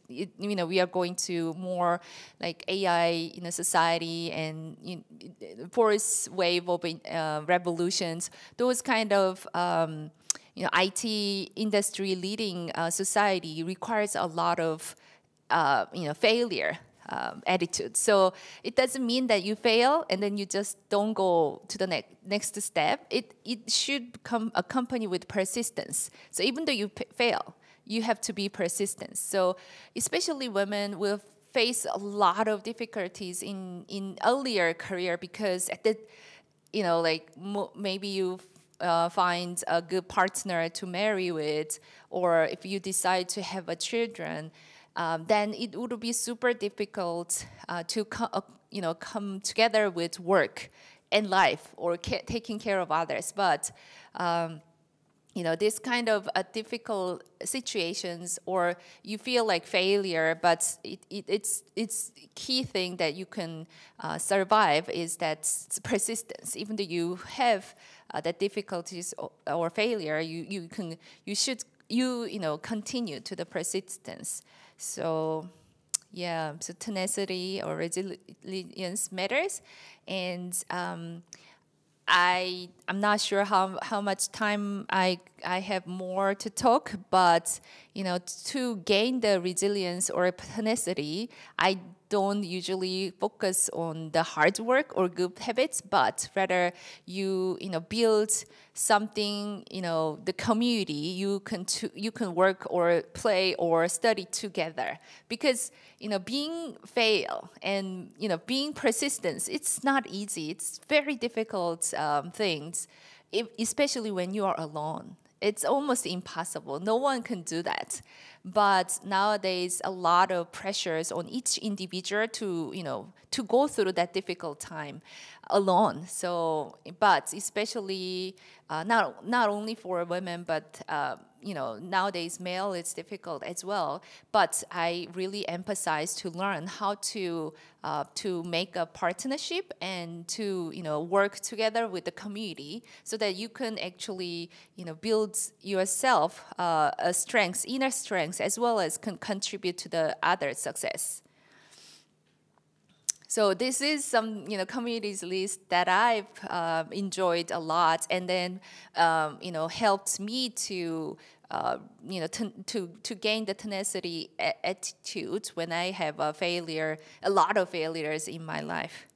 it, you know we are going to more like A I in a society and you know, fourth wave of uh, revolutions. Those kind of um, you know, I T industry leading uh, society requires a lot of uh, you know, failure um, attitude. So it doesn't mean that you fail and then you just don't go to the next next step. It it should come accompanied with persistence. So even though you p fail, you have to be persistent. So especially women will face a lot of difficulties in in earlier career, because at the you know like mo maybe you uh, find a good partner to marry with, or if you decide to have a children, um, then it would be super difficult uh, to co uh, you know come together with work and life, or ca taking care of others. But um, you know, this kind of uh, difficult situations, or you feel like failure, but it, it, it's it's key thing that you can uh, survive is that persistence. Even though you have uh, the difficulties or, or failure, you you can you should you you know continue to the persistence. So yeah, so tenacity or resilience matters, and. Um, I, I'm not sure how, how much time I, I have more to talk, but you know, to gain the resilience or tenacity, I don't usually focus on the hard work or good habits, but rather you, you know, build something, you know, the community you can, to, you can work or play or study together. Because, you know, being fail and, you know, being persistent, it's not easy. It's very difficult um, things, if, especially when you are alone. It's almost impossible. No one can do that. But nowadays, a lot of pressures on each individual to, you know, to go through that difficult time alone. So, but especially uh, not not only for women, but uh, you know, nowadays male it's difficult as well. But I really emphasize to learn how to uh, to make a partnership and to you know work together with the community, so that you can actually you know build yourself uh, a strength, inner strength, as well as can contribute to the other success. So this is some you know communities list that I've uh, enjoyed a lot, and then um, you know helped me to uh, you know to, to to gain the tenacity attitude when I have a failure, a lot of failures in my life.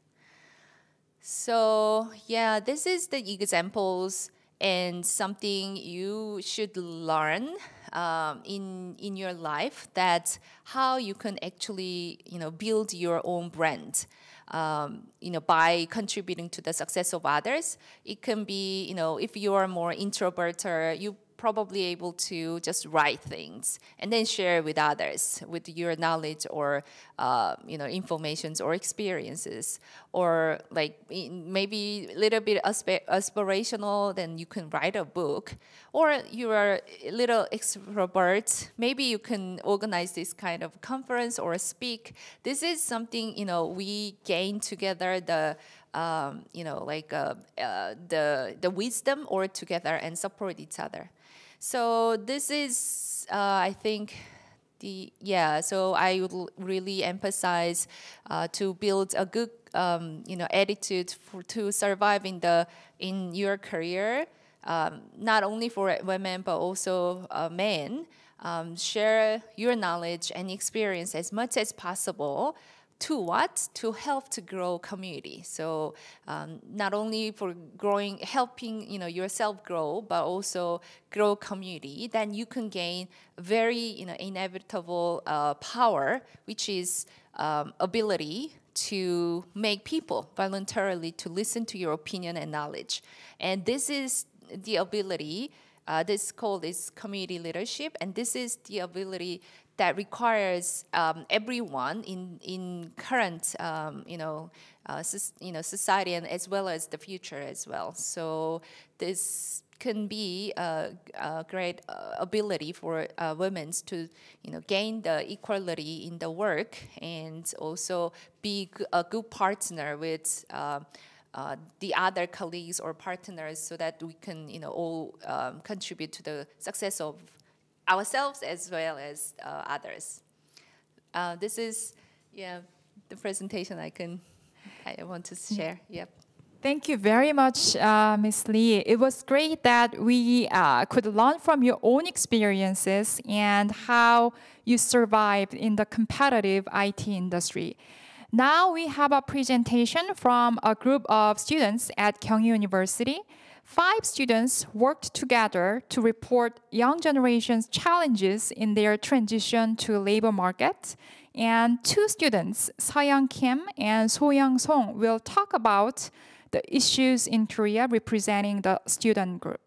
So yeah, this is the examples and something you should learn. Um, in in your life, that how you can actually you know build your own brand, um, you know by contributing to the success of others. It can be you know if you are more introvert, you probably able to just write things and then share with others with your knowledge or uh, you know informations or experiences, or like maybe a little bit aspirational, then you can write a book. Or you are a little extrovert, maybe you can organize this kind of conference or speak. This is something you know we gain together, the Um, you know, like uh, uh, the the wisdom, or together and support each other. So this is, uh, I think, the yeah. So I would really emphasize uh, to build a good, um, you know, attitude for, to survive in the in your career, um, not only for women but also uh, men. Um, share your knowledge and experience as much as possible. To what? To help to grow community. So um, not only for growing, helping you know yourself grow, but also grow community. Then you can gain very you know inevitable uh, power, which is um, ability to make people voluntarily to listen to your opinion and knowledge. And this is the ability. Uh, this called is community leadership, and this is the ability that requires um, everyone in in current um, you know uh, you know society, and as well as the future as well. So this can be a, a great uh, ability for uh, women to you know gain the equality in the work, and also be a good partner with. Uh, Uh, the other colleagues or partners, so that we can, you know, all um, contribute to the success of ourselves as well as uh, others. Uh, this is, yeah, the presentation I can, I want to share. Yep. Thank you very much, uh, Miz Lee. It was great that we uh, could learn from your own experiences and how you survived in the competitive I T industry. Now we have a presentation from a group of students at Kyung Hee University. Five students worked together to report young generation's challenges in their transition to labor market. And two students, Soyoung Kim and Soyoung Song, will talk about the issues in Korea representing the student group.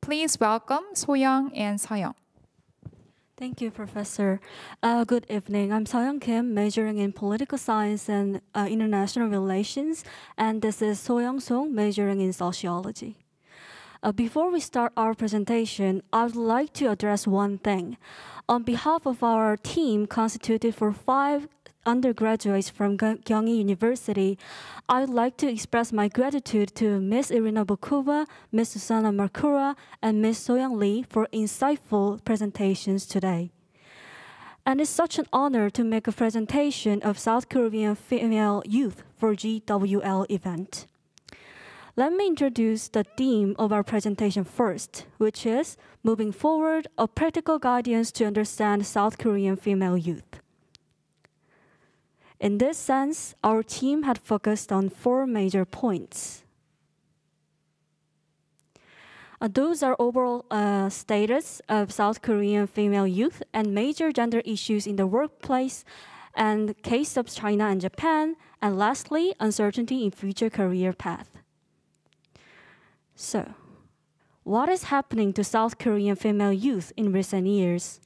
Please welcome Soyoung and Soyoung. Thank you, Professor. Uh, good evening. I'm Soyoung Kim, majoring in political science and uh, international relations, and this is Soyoung Song, majoring in sociology. Uh, before we start our presentation, I would like to address one thing. On behalf of our team, constituted for five undergraduates from Kyung Hee University, I would like to express my gratitude to Miz Irina Bokova, Miz Susana Malcorra, and Miz Soyoung Lee for insightful presentations today. And it's such an honor to make a presentation of South Korean female youth for G W L event. Let me introduce the theme of our presentation first, which is Moving Forward, a Practical Guidance to Understand South Korean Female Youth. In this sense, our team had focused on four major points. Uh, those are overall uh, status of South Korean female youth and major gender issues in the workplace, and case of China and Japan, and lastly, uncertainty in future career path. So, what is happening to South Korean female youth in recent years?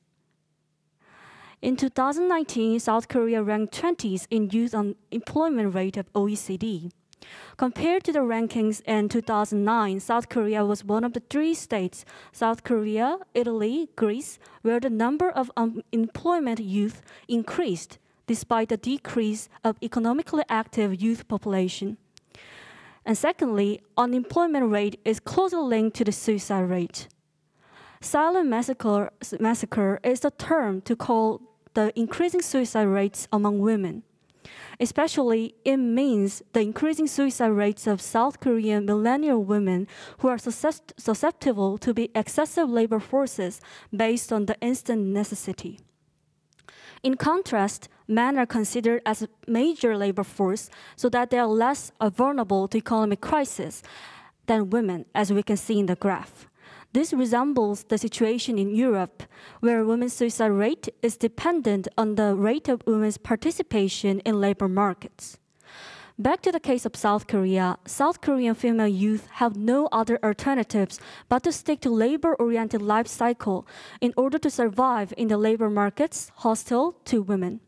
In two thousand nineteen, South Korea ranked twentieth in youth unemployment rate of O E C D. Compared to the rankings in two thousand nine, South Korea was one of the three states, South Korea, Italy, Greece, where the number of unemployment youth increased despite the decrease of economically active youth population. And secondly, unemployment rate is closely linked to the suicide rate. Silent massacre, massacre is the term to call the increasing suicide rates among women. Especially, it means the increasing suicide rates of South Korean millennial women who are susceptible to the excessive labor forces based on the instant necessity. In contrast, men are considered as a major labor force so that they are less vulnerable to economic crisis than women, as we can see in the graph. This resembles the situation in Europe, where women's suicide rate is dependent on the rate of women's participation in labor markets. Back to the case of South Korea, South Korean female youth have no other alternatives but to stick to labor-oriented life cycle in order to survive in the labor markets hostile to women.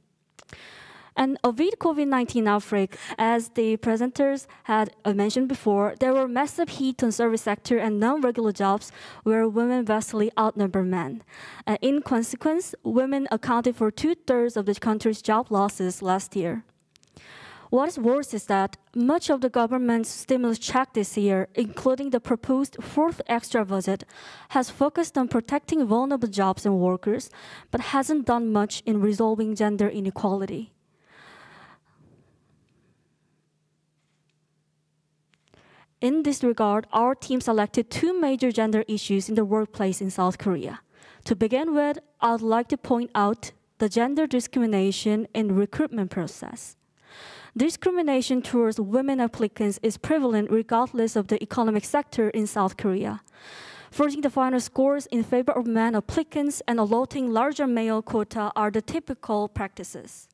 And amid COVID nineteen outbreak, as the presenters had mentioned before, there were massive hit on service sector and non-regular jobs where women vastly outnumber men. And in consequence, women accounted for two-thirds of the country's job losses last year. What is worse is that much of the government's stimulus check this year, including the proposed fourth extra budget, has focused on protecting vulnerable jobs and workers, but hasn't done much in resolving gender inequality. In this regard, our team selected two major gender issues in the workplace in South Korea. To begin with, I would like to point out the gender discrimination in recruitment process. Discrimination towards women applicants is prevalent regardless of the economic sector in South Korea, forging the final scores in favor of men applicants and allotting larger male quota are the typical practices.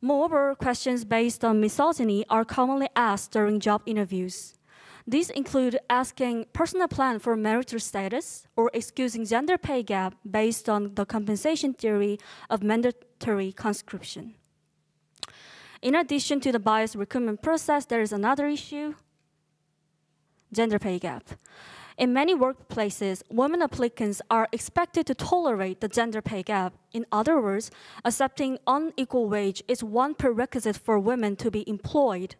Moreover, questions based on misogyny are commonly asked during job interviews. These include asking personal plan for marital status or excusing gender pay gap based on the compensation theory of mandatory conscription. In addition to the biased recruitment process, there is another issue, gender pay gap. In many workplaces, women applicants are expected to tolerate the gender pay gap. In other words, accepting unequal wage is one prerequisite for women to be employed.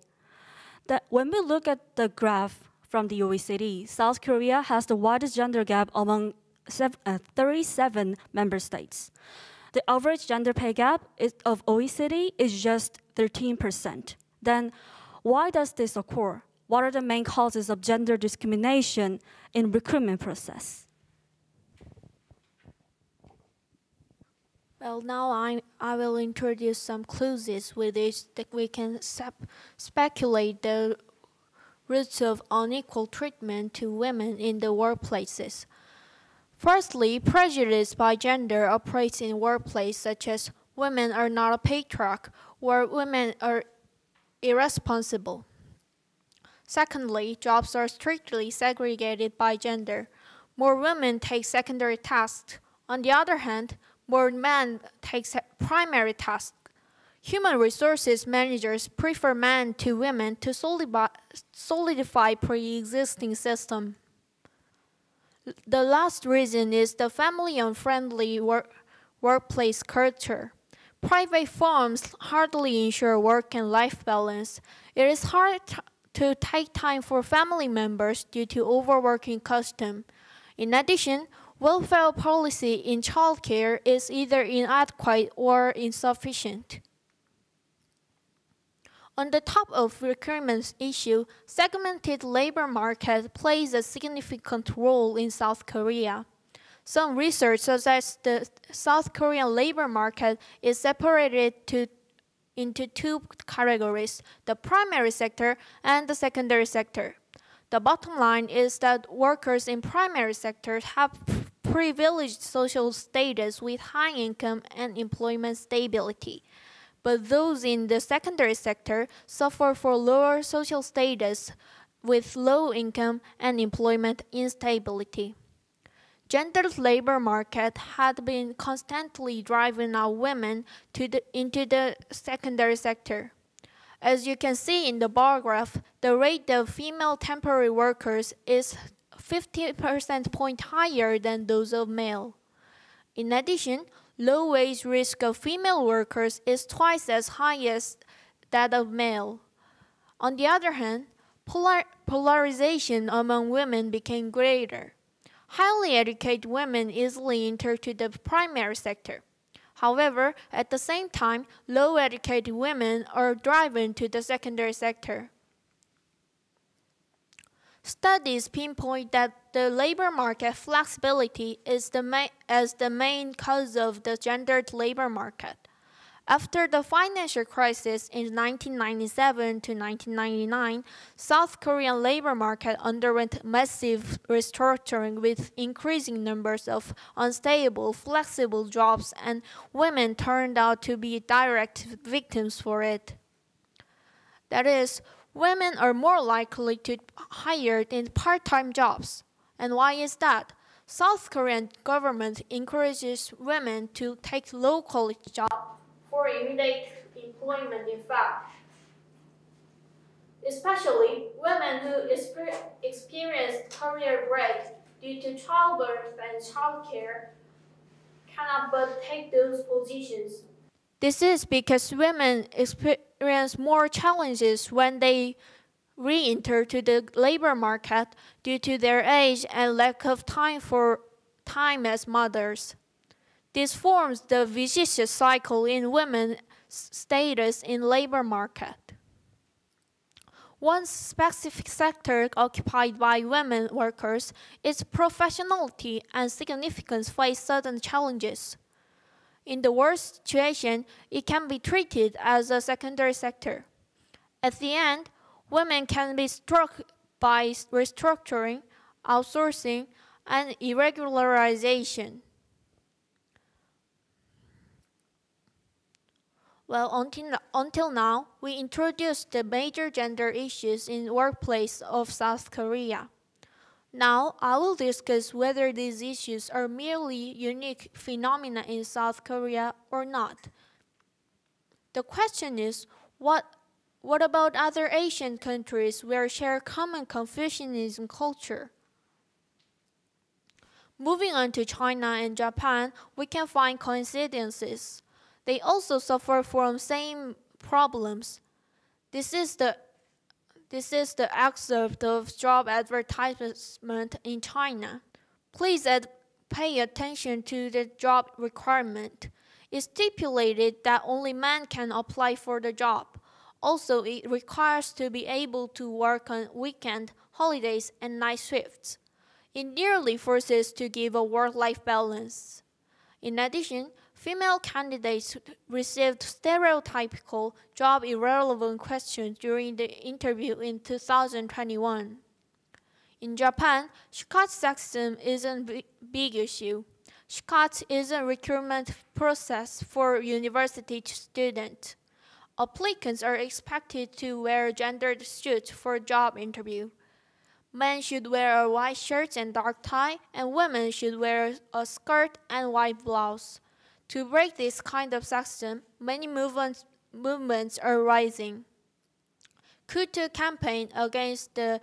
That when we look at the graph from the O E C D, South Korea has the widest gender gap among thirty-seven member states. The average gender pay gap of O E C D is just thirteen percent. Then, why does this occur? what are the main causes of gender discrimination in recruitment process? Well, now I, I will introduce some clues with which that we can sep- speculate the roots of unequal treatment to women in the workplaces. Firstly, prejudice by gender operates in workplaces such as women are not a patriarch or women are irresponsible. Secondly, jobs are strictly segregated by gender. More women take secondary tasks. On the other hand, more men take primary tasks. Human resources managers prefer men to women to solidify pre-existing system. The last reason is the family-unfriendly wor workplace culture. Private firms hardly ensure work and life balance. It is hard to take time for family members due to overworking custom. In addition, welfare policy in childcare is either inadequate or insufficient. On the top of recruitment issue, segmented labor market plays a significant role in South Korea. Some research suggests the South Korean labor market is separated to, into two categories, the primary sector and the secondary sector. The bottom line is that workers in primary sector have privileged social status with high income and employment stability. But those in the secondary sector suffer from lower social status with low income and employment instability. Gendered labor market had been constantly driving out women to the, into the secondary sector. As you can see in the bar graph, the rate of female temporary workers is fifty percent point higher than those of male. In addition, low-wage risk of female workers is twice as high as that of male. On the other hand, polar polarization among women became greater. Highly educated women easily enter to the primary sector. However, at the same time, low-educated women are driven to the secondary sector. Studies pinpoint that the labor market flexibility is the main, as the main cause of the gendered labor market. After the financial crisis in nineteen ninety-seven to nineteen ninety-nine, South Korean labor market underwent massive restructuring with increasing numbers of unstable, flexible jobs, and women turned out to be direct victims for it. That is, women are more likely to be hired in part-time jobs. And why is that? South Korean government encourages women to take low-quality jobs for immediate employment, in fact. Especially women who experienced career breaks due to childbirth and childcare cannot but take those positions. This is because women experience more challenges when they re-enter to the labor market due to their age and lack of time for time as mothers. This forms the vicious cycle in women's status in labor market. One specific sector occupied by women workers, its professionality and significance face certain challenges. In the worst situation, it can be treated as a secondary sector. At the end, women can be struck by restructuring, outsourcing, and irregularization. Well, until, until now, we introduced the major gender issues in the workplace of South Korea. Now, I will discuss whether these issues are merely unique phenomena in South Korea or not. The question is, what, what about other Asian countries where share common Confucianism culture? Moving on to China and Japan, we can find coincidences. They also suffer from same problems. This is the This is the excerpt of job advertisement in China. Please ad pay attention to the job requirement. It stipulated that only men can apply for the job. Also, it requires to be able to work on weekend, holidays, and night shifts. It nearly forces to give a work-life balance. In addition, female candidates received stereotypical job-irrelevant questions during the interview in two thousand twenty-one. In Japan, Shikatsu sexism isn't a big issue. Shikatsu is a recruitment process for university students. Applicants are expected to wear gendered suits for job interview. Men should wear a white shirt and dark tie, and women should wear a skirt and white blouse. To break this kind of sexism, many movements, movements are rising. Kutu campaign against the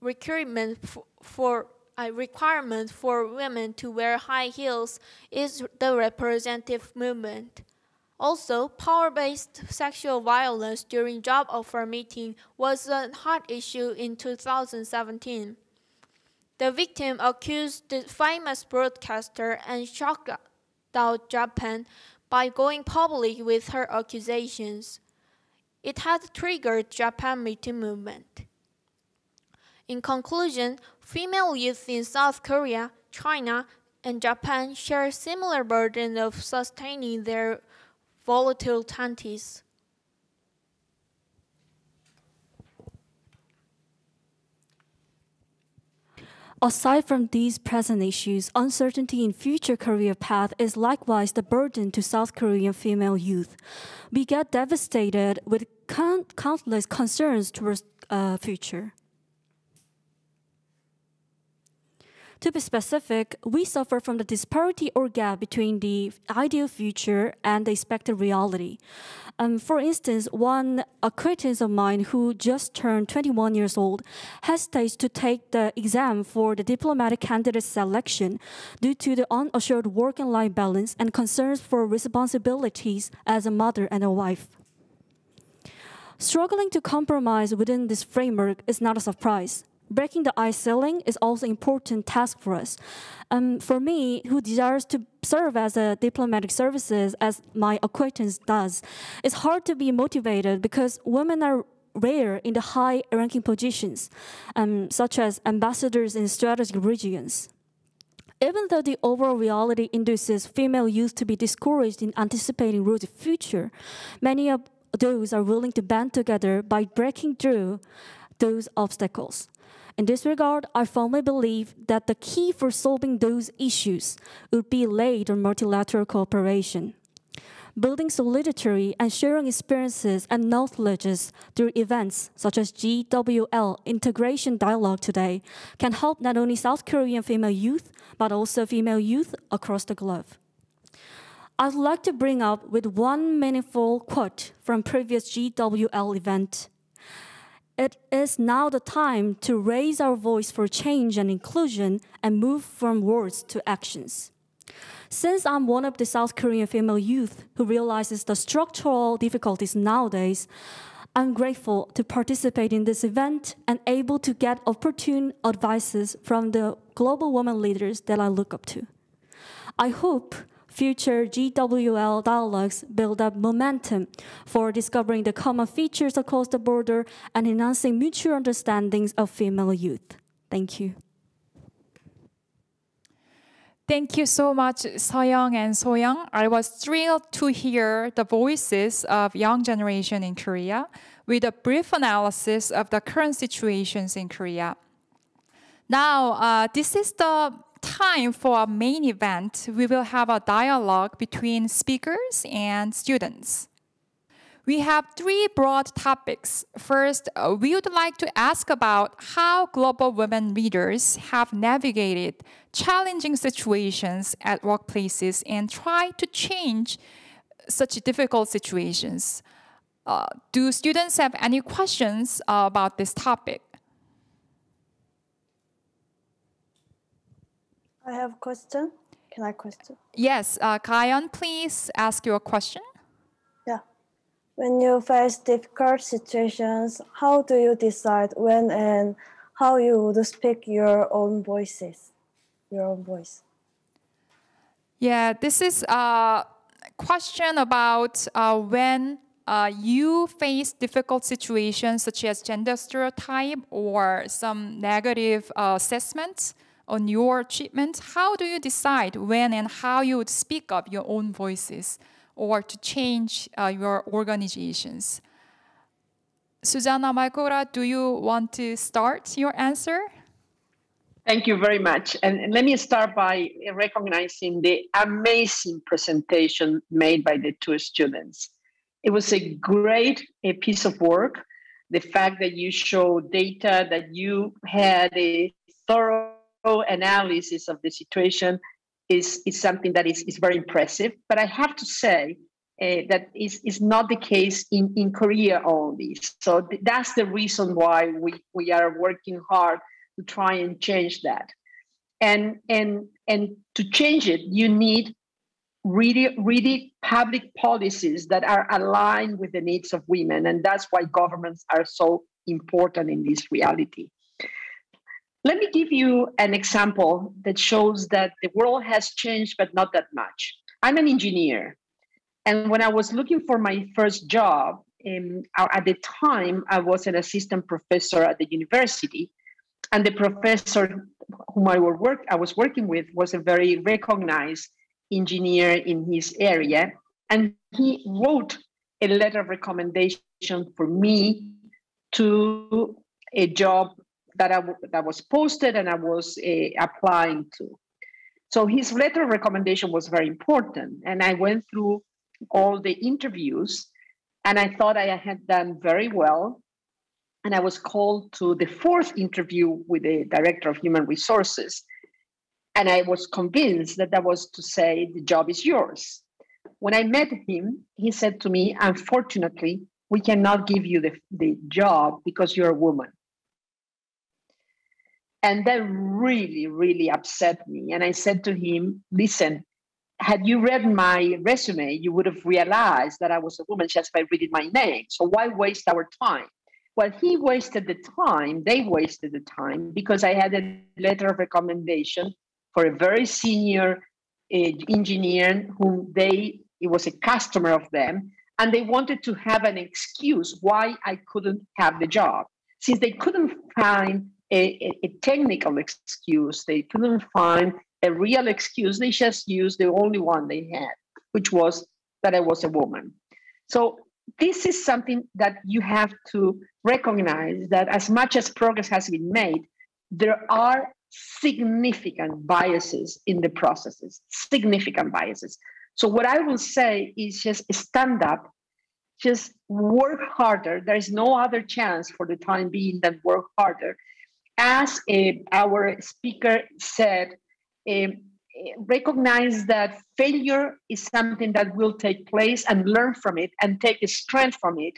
recruitment for, for a requirement for women to wear high heels is the representative movement. Also, power-based sexual violence during job offer meeting was a hot issue in two thousand seventeen. The victim accused the famous broadcaster and shocked out Japan by going public with her accusations. It had triggered Japan Me Too movement. In conclusion, female youth in South Korea, China, and Japan share similar burden of sustaining their volatile twenties. Aside from these present issues, uncertainty in future career path is likewise the burden to South Korean female youth. We get devastated with count countless concerns towards uh, future. To be specific, we suffer from the disparity or gap between the ideal future and the expected reality. Um, for instance, one acquaintance of mine who just turned twenty-one years old hesitates to take the exam for the diplomatic candidate selection due to the unassured work and life balance and concerns for responsibilities as a mother and a wife. Struggling to compromise within this framework is not a surprise. Breaking the ice ceiling is also an important task for us. Um, for me, who desires to serve as a diplomatic services, as my acquaintance does, it's hard to be motivated because women are rare in the high-ranking positions, um, such as ambassadors in strategic regions. Even though the overall reality induces female youth to be discouraged in anticipating rosy future, many of those are willing to band together by breaking through those obstacles. In this regard, I firmly believe that the key for solving those issues would be laid on multilateral cooperation. Building solidarity and sharing experiences and knowledges through events such as G W L Integration Dialogue today can help not only South Korean female youth, but also female youth across the globe. I'd like to bring up with one meaningful quote from previous G W L event. It is now the time to raise our voice for change and inclusion and move from words to actions. Since I'm one of the South Korean female youth who realizes the structural difficulties nowadays, I'm grateful to participate in this event and able to get opportune advices from the global women leaders that I look up to. I hope future G W L dialogues build up momentum for discovering the common features across the border and enhancing mutual understandings of female youth. Thank you. Thank you so much, Soyoung and Soyoung. I was thrilled to hear the voices of young generation in Korea with a brief analysis of the current situations in Korea. Now, uh, this is the time for our main event. We will have a dialogue between speakers and students. We have three broad topics. First, we would like to ask about how global women readers have navigated challenging situations at workplaces and try to change such difficult situations. Uh, do students have any questions uh, about this topic? I have a question. Can I question? Yes, uh, Kyung, please ask your question. Yeah. When you face difficult situations, how do you decide when and how you would speak your own voices, your own voice? Yeah, this is a question about uh, when uh, you face difficult situations such as gender stereotype or some negative uh, assessments on your achievements, how do you decide when and how you would speak up your own voices or to change uh, your organizations? Susana Malcorra, do you want to start your answer? Thank you very much. And let me start by recognizing the amazing presentation made by the two students. It was a great a piece of work. The fact that you showed data, that you had a thorough analysis of the situation is, is something that is, is very impressive. But I have to say uh, that is, is not the case in, in Korea only. So th that's the reason why we, we are working hard to try and change that. And, and, and to change it, you need really, really public policies that are aligned with the needs of women. And that's why governments are so important in this reality. Let me give you an example that shows that the world has changed, but not that much. I'm an engineer. And when I was looking for my first job, um, at the time, I was an assistant professor at the university. And the professor whom I, were work, I was working with was a very recognized engineer in his area. And he wrote a letter of recommendation for me to a job that I that was posted and I was uh, applying to. So his letter of recommendation was very important. And I went through all the interviews and I thought I had done very well. And I was called to the fourth interview with the director of human resources. And I was convinced that that was to say, the job is yours. When I met him, he said to me, unfortunately, we cannot give you the, the job because you're a woman. And that really, really upset me. And I said to him, listen, had you read my resume, you would have realized that I was a woman just by reading my name. So why waste our time? Well, he wasted the time, they wasted the time, because I had a letter of recommendation for a very senior uh, engineer whom they, it was a customer of them, and they wanted to have an excuse why I couldn't have the job. Since they couldn't find a, a technical excuse, they couldn't find a real excuse, they just used the only one they had, which was that I was a woman. So this is something that you have to recognize, that as much as progress has been made, there are significant biases in the processes, significant biases. So what I will say is just stand up, just work harder. There is no other chance for the time being than work harder. As uh, our speaker said, uh, recognize that failure is something that will take place and learn from it and take a strength from it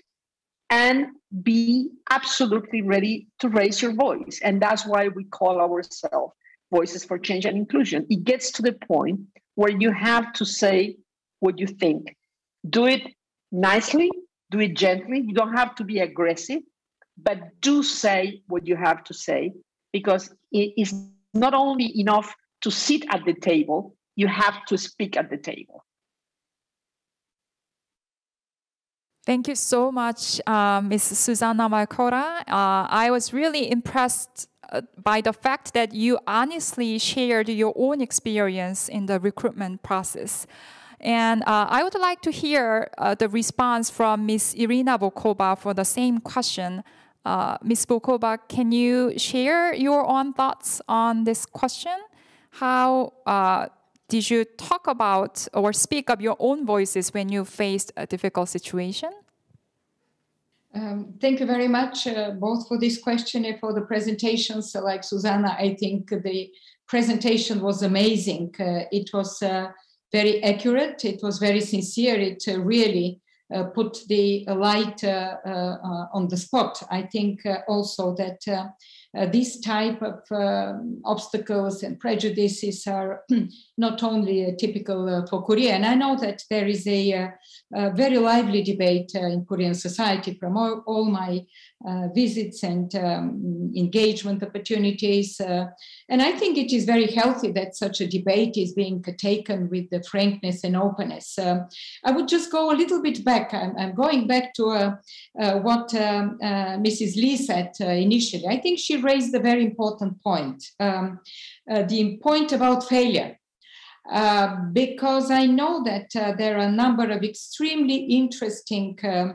and be absolutely ready to raise your voice. And that's why we call ourselves Voices for Change and Inclusion. It gets to the point where you have to say what you think. Do it nicely, do it gently. You don't have to be aggressive, but do say what you have to say, because it is not only enough to sit at the table, you have to speak at the table. Thank you so much, uh, Miz Susana Malcorra. Uh, I was really impressed uh, by the fact that you honestly shared your own experience in the recruitment process. And uh, I would like to hear uh, the response from Miz Irina Bokova for the same question. Uh, Miz Bokova, can you share your own thoughts on this question? How uh, did you talk about or speak up your own voices when you faced a difficult situation? Um, thank you very much, uh, both for this question and for the presentations. So like Susana, I think the presentation was amazing. Uh, it was uh, very accurate. It was very sincere. It uh, really uh, put the light uh, uh, on the spot. I think uh, also that uh, Uh, this type of uh, obstacles and prejudices are not only uh, typical uh, for Korea. And I know that there is a, uh, a very lively debate uh, in Korean society from all, all my uh, visits and um, engagement opportunities. Uh, and I think it is very healthy that such a debate is being taken with the frankness and openness. Uh, I would just go a little bit back back, I'm, I'm going back to uh, uh, what um, uh, Missus Lee said uh, initially. I think she raised a very important point, um, uh, the point about failure. Uh, because I know that uh, there are a number of extremely interesting uh,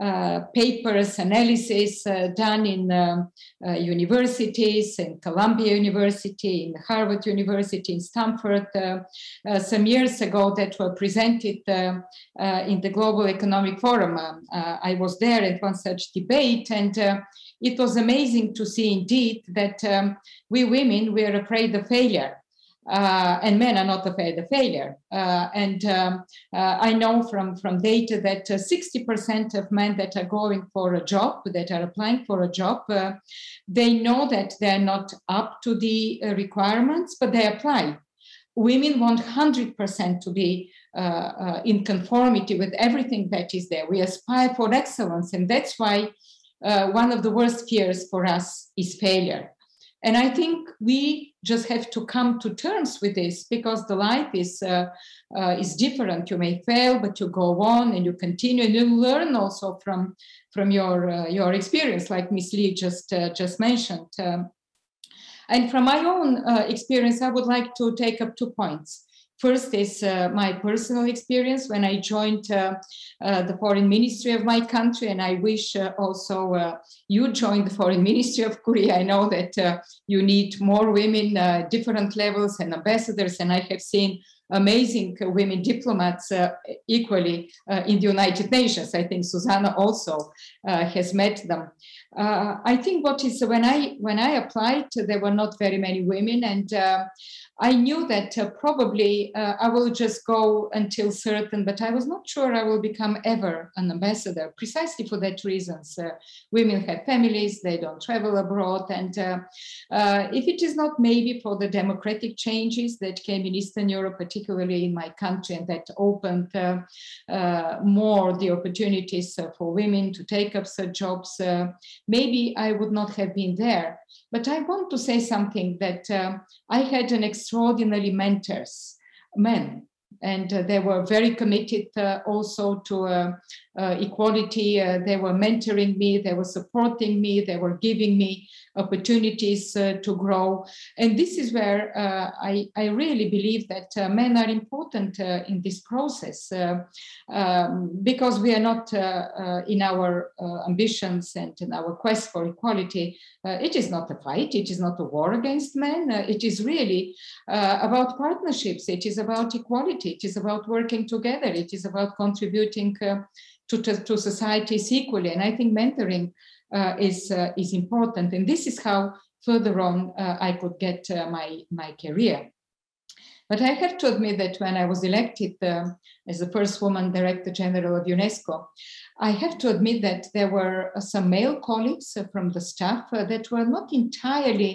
uh, papers, analysis uh, done in uh, uh, universities, in Columbia University, in Harvard University, in Stanford, uh, uh, some years ago that were presented uh, uh, in the Global Economic Forum. Uh, uh, I was there at one such debate, and uh, it was amazing to see indeed that um, we women, we are afraid of failure. Uh, and men are not afraid of failure. Uh, and um, uh, I know from, from data that sixty percent uh, of men that are going for a job, that are applying for a job, uh, they know that they're not up to the uh, requirements, but they apply. Women want one hundred percent to be uh, uh, in conformity with everything that is there. We aspire for excellence, and that's why uh, one of the worst fears for us is failure. And I think we just have to come to terms with this, because the life is uh, uh, is different. You may fail, but you go on and you continue, and you learn also from from your uh, your experience, like Miss Lee just uh, just mentioned. Um, and from my own uh, experience, I would like to take up two points. First is uh, my personal experience when I joined uh, uh, the foreign ministry of my country, and I wish uh, also uh, you joined the foreign ministry of Korea. I know that uh, you need more women, uh, different levels and ambassadors, and I have seen amazing women diplomats uh, equally uh, in the United Nations. I think Susana also uh, has met them. Uh, I think what is, when I, when I applied, there were not very many women, and uh, I knew that uh, probably uh, I will just go until certain, but I was not sure I will become ever an ambassador, precisely for that reasons. Uh, women have families, they don't travel abroad, and uh, uh, if it is not maybe for the democratic changes that came in Eastern Europe, particularly in my country, and that opened uh, uh, more the opportunities uh, for women to take up such jobs, uh, maybe I would not have been there. But I want to say something that uh, I had an extraordinary mentors, men, and uh, they were very committed uh, also to uh, uh, equality. Uh, they were mentoring me, they were supporting me, they were giving me opportunities uh, to grow. And this is where uh, I, I really believe that uh, men are important uh, in this process, uh, um, because we are not uh, uh, in our uh, ambitions and in our quest for equality. Uh, it is not a fight, it is not a war against men. Uh, it is really uh, about partnerships, it is about equality, it is about working together, it is about contributing uh, to, to, to societies equally. And I think mentoring Uh, is uh, is important, and this is how further on uh, I could get uh, my my career. But I have to admit that when I was elected uh, as the first woman Director General of UNESCO, I have to admit that there were uh, some male colleagues uh, from the staff uh, that were not entirely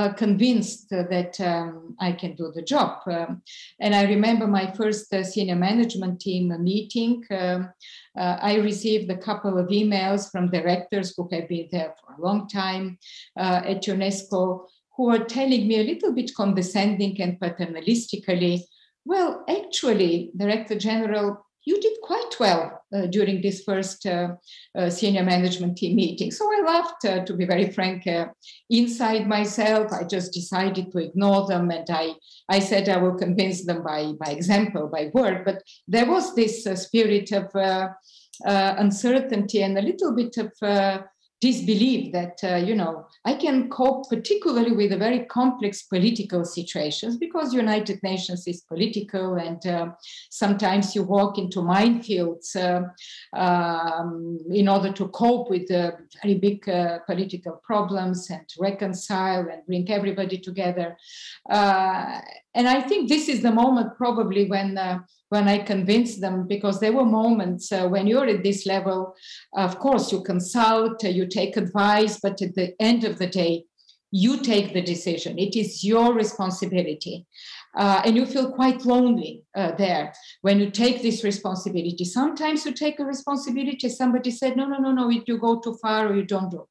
Uh, convinced uh, that um, I can do the job. Um, and I remember my first uh, senior management team meeting. Um, uh, I received a couple of emails from directors who have been there for a long time uh, at UNESCO, who were telling me a little bit condescending and paternalistically, well, actually, Director General, you did quite well uh, during this first uh, uh, senior management team meeting. So I laughed, uh, to be very frank, uh, inside myself. I just decided to ignore them, and I, I said I will convince them by, by example, by word. But there was this uh, spirit of uh, uh, uncertainty and a little bit of uh, disbelief that, uh, you know, I can cope particularly with a very complex political situations, because United Nations is political, and uh, sometimes you walk into minefields uh, um, in order to cope with uh, very big uh, political problems and reconcile and bring everybody together. Uh, and I think this is the moment probably when uh, when I convinced them, because there were moments uh, when you're at this level, of course, you consult, uh, you take advice, but at the end of the day, you take the decision. It is your responsibility. Uh, and you feel quite lonely uh, there when you take this responsibility. Sometimes you take a responsibility. Somebody said, no, no, no, no, you go too far or you don't do.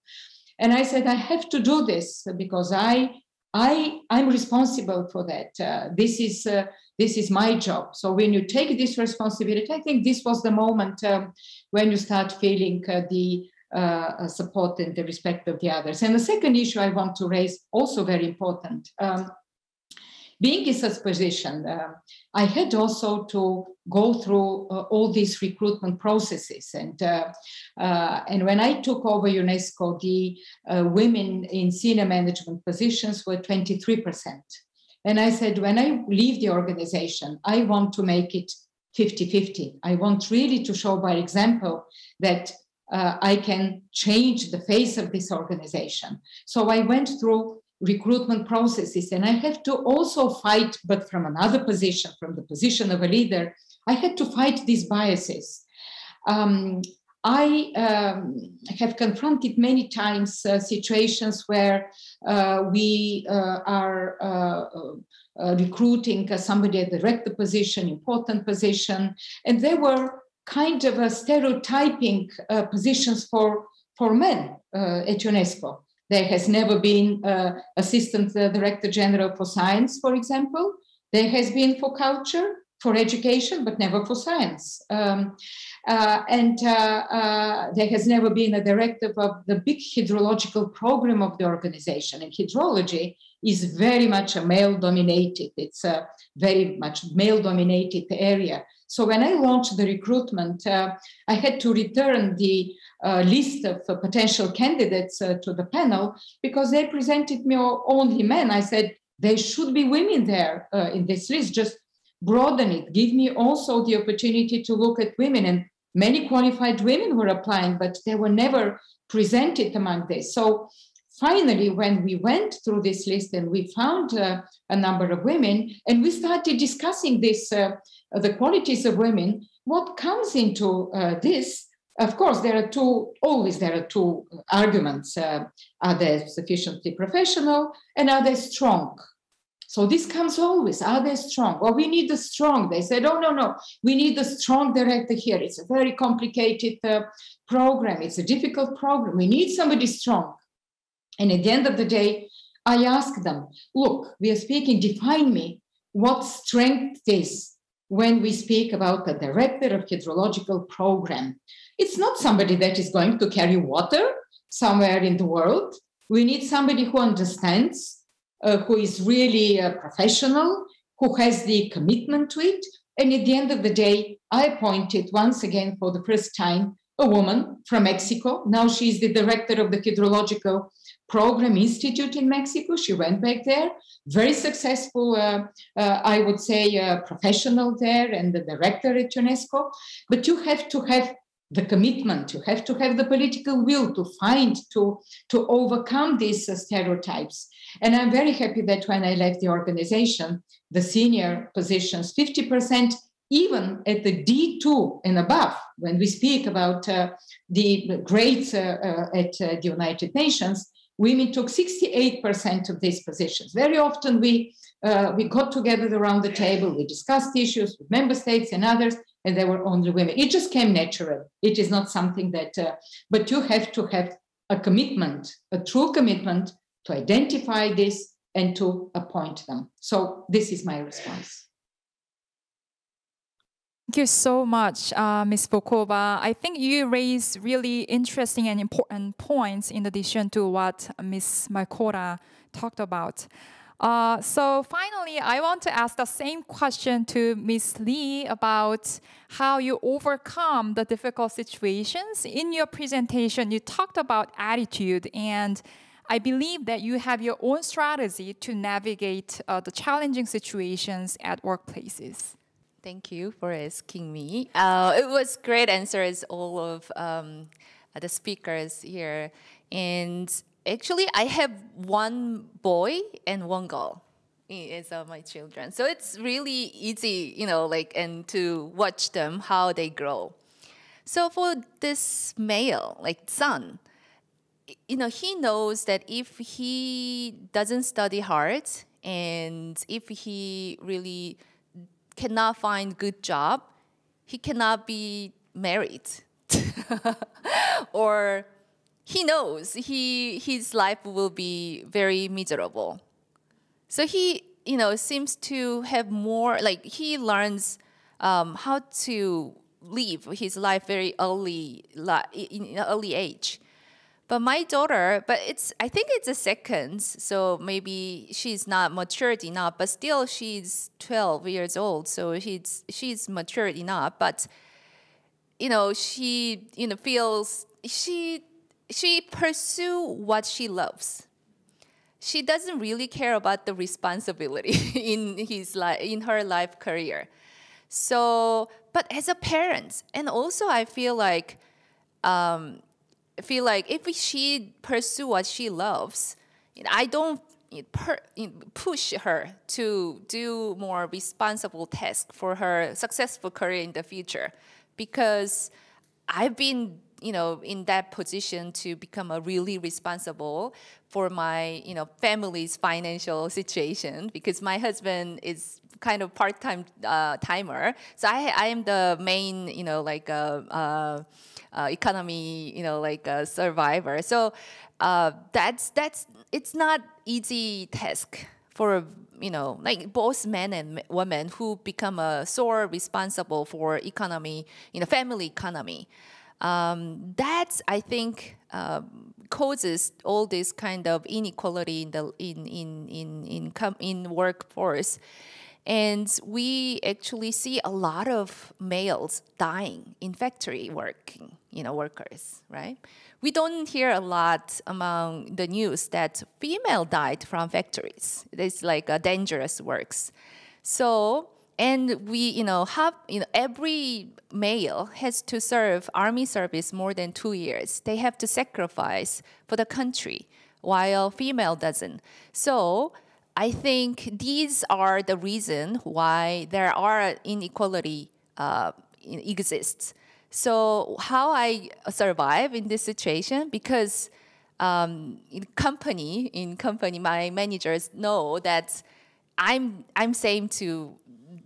And I said, I have to do this because I, I, I'm responsible for that. Uh, this is... Uh, This is my job. So when you take this responsibility, I think this was the moment um, when you start feeling uh, the uh, support and the respect of the others. And the second issue I want to raise, also very important, um, being in such position, uh, I had also to go through uh, all these recruitment processes. And, uh, uh, and when I took over UNESCO, the uh, women in senior management positions were twenty-three percent. And I said, when I leave the organization, I want to make it fifty fifty. I want really to show by example that uh, I can change the face of this organization. So I went through recruitment processes, and I have to also fight, but from another position, from the position of a leader, I had to fight these biases. Um, I um, have confronted many times uh, situations where uh, we uh, are uh, uh, recruiting somebody at the director position, important position, and they were kind of a stereotyping uh, positions for, for men uh, at UNESCO. There has never been uh, assistant uh, director general for science, for example. There has been for culture, for education, but never for science. Um, uh, and uh, uh, there has never been a director of the big hydrological program of the organization. And hydrology is very much a male-dominated. It's a very much male-dominated area. So when I launched the recruitment, uh, I had to return the uh, list of uh, potential candidates uh, to the panel because they presented me only men. I said, there should be women there uh, in this list, just broaden it. Give me also the opportunity to look at women. And many qualified women were applying, but they were never presented among this. So finally, when we went through this list and we found uh, a number of women, and we started discussing this uh, the qualities of women, what comes into uh, this? Of course, there are two, always there are two arguments. Uh, are they sufficiently professional and are they strong? So this comes always, are they strong? Well, we need the strong. They said, oh, no, no, we need the strong director here. It's a very complicated uh, program. It's a difficult program. We need somebody strong. And at the end of the day, I ask them, look, we are speaking, define me what strength is. When we speak about the director of hydrological program, it's not somebody that is going to carry water somewhere in the world. We need somebody who understands, uh, who is really a professional, who has the commitment to it. And at the end of the day, I appointed once again for the first time a woman from Mexico. Now she is the director of the hydrological program institute in Mexico. She went back there, very successful, uh, uh, I would say, uh, professional there and the director at UNESCO. But you have to have the commitment, you have to have the political will to find, to, to overcome these uh, stereotypes. And I'm very happy that when I left the organization, the senior positions, fifty percent, even at the D two and above, when we speak about uh, the grades uh, uh, at uh, the United Nations, women took sixty-eight percent of these positions. Very often we, uh, we got together around the table, we discussed issues with member states and others, and there were only women. It just came natural. It is not something that, uh, but you have to have a commitment, a true commitment to identify this and to appoint them. So this is my response. Thank you so much, uh, Miz Bokova. I think you raised really interesting and important points in addition to what Miz Malcorra talked about. Uh, so finally, I want to ask the same question to Miz Lee about how you overcome the difficult situations. In your presentation, you talked about attitude, and I believe that you have your own strategy to navigate uh, the challenging situations at workplaces. Thank you for asking me. Uh, it was great answers, all of um, the speakers here. And actually, I have one boy and one girl as uh, my children. So it's really easy, you know, like, and to watch them, how they grow. So for this male, like son, you know, he knows that if he doesn't study hard and if he really cannot find good job, he cannot be married. Or he knows he, his life will be very miserable. So he you know, seems to have more, like he learns um, how to live his life very early, in early age. But my daughter, but it's, I think it's a second, so maybe she's not matured enough, but still she's twelve years old, so she's, she's matured enough, but, you know, she, you know, feels, she, she pursue what she loves. She doesn't really care about the responsibility in his life, in her life career. So, but as a parent, and also I feel like, um, I feel like if she pursue what she loves, I don't push her to do more responsible tasks for her successful career in the future, because I've been, you know, in that position to become a really responsible for my, you know, family's financial situation, because my husband is kind of part-time uh, timer, so I, I am the main, you know, like a. Uh, uh, Uh, economy, you know, like a survivor. So uh, that's that's it's not easy task for, you know, like both men and women who become a sole responsible for economy, you know, family economy. Um, that's I think uh, causes all this kind of inequality in the in in in in, com in workforce. And we actually see a lot of males dying in factory working, you know, workers, right? We don't hear a lot among the news that female died from factories. It's like a dangerous works. So, and we, you know, have, you know, every male has to serve army service more than two years. They have to sacrifice for the country, while female doesn't. So, I think these are the reason why there are inequality uh, exists. So how I survive in this situation, because um, in company in company my managers know that I'm I'm same to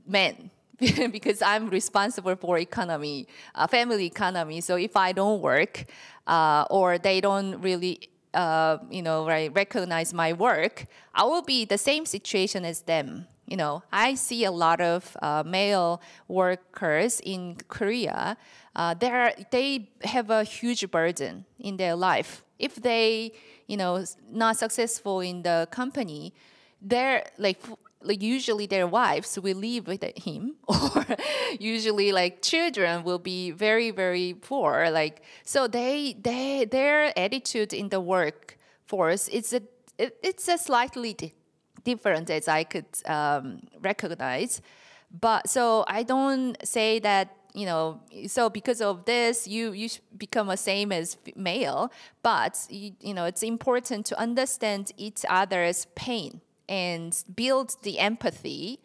men because I'm responsible for economy, uh, family economy. So if I don't work uh, or they don't really. Uh, you know, right, recognize my work, I will be the same situation as them. You know, I see a lot of uh, male workers in Korea. Uh, they're, they have a huge burden in their life. If they, you know, not successful in the company, they're like, like usually their wives will live with him, or usually like children will be very, very poor. Like, so they, they, their attitude in the workforce, it's a, it, it's a slightly di different as I could um, recognize. But so I don't say that, you know, so because of this, you, you become the same as male, but you, you know, it's important to understand each other's pain and build the empathy.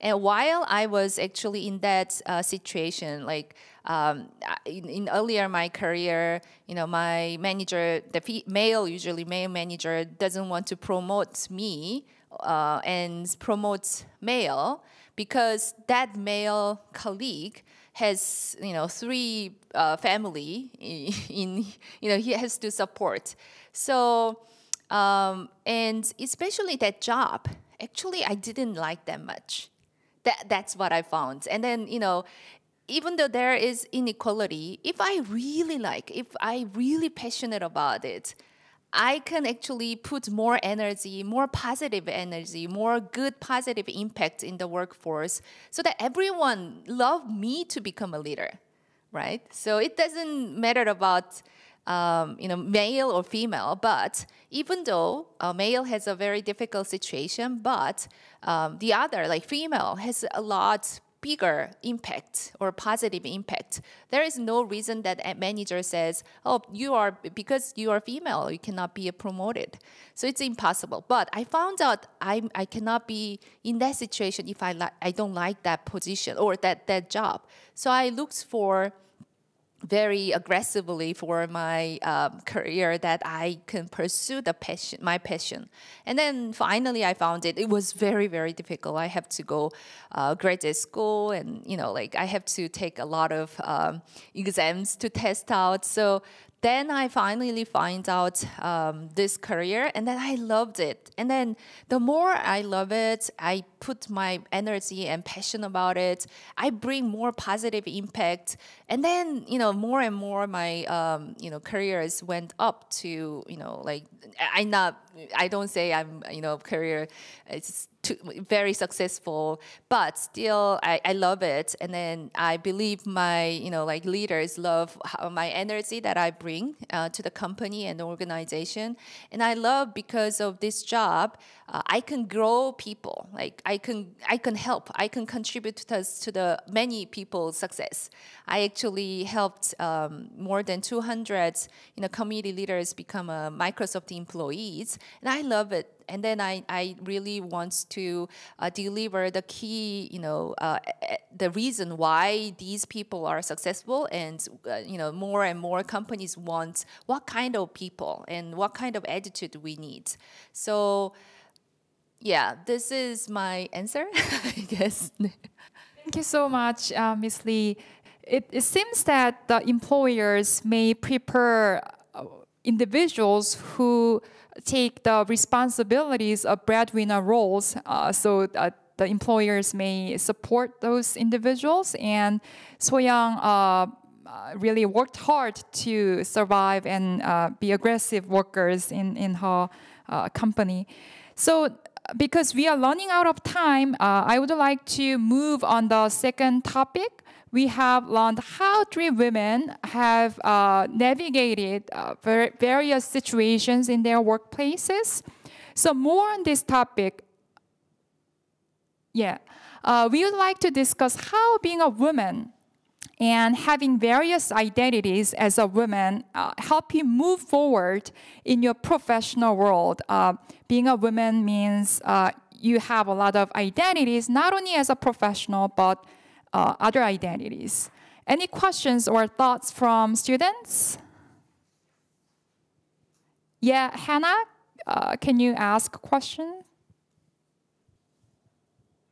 And while I was actually in that uh, situation, like um, in, in earlier my career, you know, my manager, the male, usually male manager doesn't want to promote me uh, and promote male, because that male colleague has, you know, three uh, family in, you know, he has to support. So, Um, and especially that job, actually I didn't like that much. That, that's what I found. And then, you know, even though there is inequality, if I really like, if I really passionate about it, I can actually put more energy, more positive energy, more good positive impact in the workforce so that everyone love me to become a leader, right? So it doesn't matter about Um, you know, male or female, but even though a male has a very difficult situation, but um, the other, like female, has a lot bigger impact or positive impact. There is no reason that a manager says, oh, you are, because you are female, you cannot be promoted. So it's impossible. But I found out I, I cannot be in that situation if I, li I don't like that position or that, that job. So I looked for very aggressively for my um, career that I can pursue the passion, my passion. And then finally I found it, it was very, very difficult. I have to go uh, graduate school and, you know, like I have to take a lot of um, exams to test out. So then I finally find out um, this career, and then I loved it. And then the more I love it, I put my energy and passion about it. I bring more positive impact. And then, you know, more and more my, um, you know, careers went up to, you know, like, I not, I don't say I'm, you know, career, it's too, very successful, but still I, I love it. And then I believe my, you know, like leaders love how my energy that I bring uh, to the company and the organization. And I love because of this job, uh, I can grow people. Like I can, I can help, I can contribute to, this, to the many people's success. I actually helped um, more than two hundred, you know, community leaders become a Microsoft employees. And I love it. And then I, I really want to uh, deliver the key, you know, uh, the reason why these people are successful, and, uh, you know, more and more companies want what kind of people and what kind of attitude we need. So, yeah, this is my answer, I guess. Thank you so much, uh, Miz Lee. It, it seems that the employers may prepare individuals who take the responsibilities of breadwinner roles, uh, so uh, the employers may support those individuals. And Soyoung uh, really worked hard to survive and uh, be aggressive workers in, in her uh, company. So because we are running out of time, uh, I would like to move on the second topic. We have learned how three women have uh, navigated uh, various situations in their workplaces. So more on this topic, yeah, uh, we would like to discuss how being a woman and having various identities as a woman uh, help you move forward in your professional world. Uh, being a woman means uh, you have a lot of identities, not only as a professional, but Uh, other identities. Any questions or thoughts from students? Yeah, Hannah, uh, can you ask a question?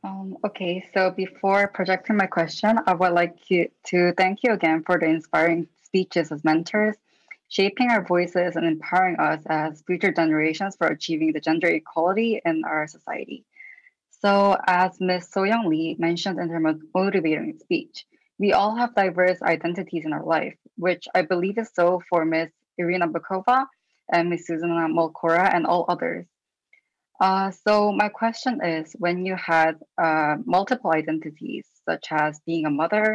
Um, okay, so before projecting my question, I would like you to thank you again for the inspiring speeches as mentors, shaping our voices and empowering us as future generations for achieving the gender equality in our society. So as Miz Soyoung Lee mentioned in her motivating speech, we all have diverse identities in our life, which I believe is so for Miz Irina Bokova and Miz Susana Malcorra and all others. Uh, so my question is, when you had uh, multiple identities, such as being a mother,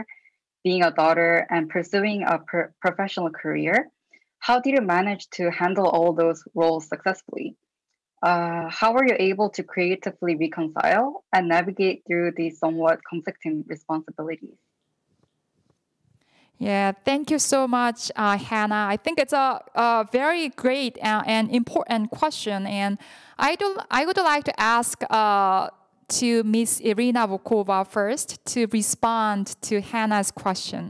being a daughter, and pursuing a pr professional career, how did you manage to handle all those roles successfully? Uh, how were you able to creatively reconcile and navigate through these somewhat conflicting responsibilities? Yeah, thank you so much, uh, Hannah. I think it's a, a very great uh, and important question. And I, do, I would like to ask uh, to Miz Irina Bokova first to respond to Hannah's question.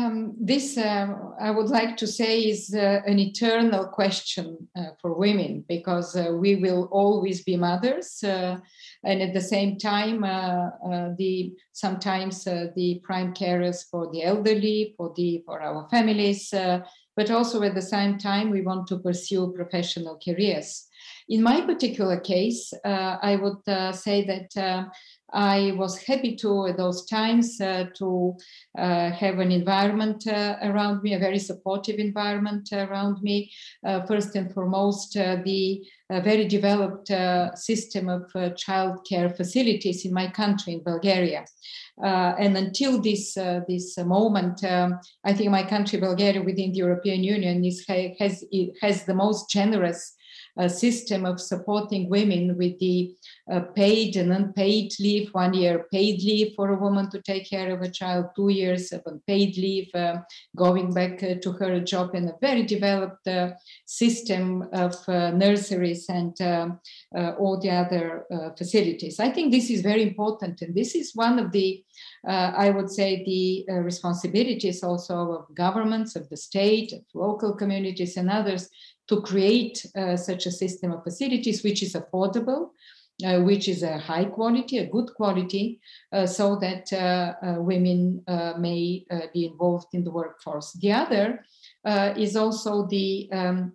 Um, this, uh, I would like to say, is uh, an eternal question uh, for women, because uh, we will always be mothers. Uh, and at the same time, uh, uh, the, sometimes uh, the prime carers for the elderly, for, the, for our families, uh, but also at the same time, we want to pursue professional careers. In my particular case, uh, I would uh, say that uh, I was happy to, at those times, uh, to uh, have an environment uh, around me, a very supportive environment around me. Uh, first and foremost, uh, the uh, very developed uh, system of uh, childcare facilities in my country, in Bulgaria. Uh, and until this, uh, this moment, um, I think my country, Bulgaria, within the European Union, is, has, has the most generous a system of supporting women with the uh, paid and unpaid leave, one year paid leave for a woman to take care of a child, two years of unpaid leave, uh, going back uh, to her job, and a very developed uh, system of uh, nurseries and uh, uh, all the other uh, facilities. I think this is very important, and this is one of the Uh, I would say the uh, responsibilities also of governments, of the state, of local communities and others to create uh, such a system of facilities which is affordable, uh, which is a high quality, a good quality, uh, so that uh, uh, women uh, may uh, be involved in the workforce. The other uh, is also the um,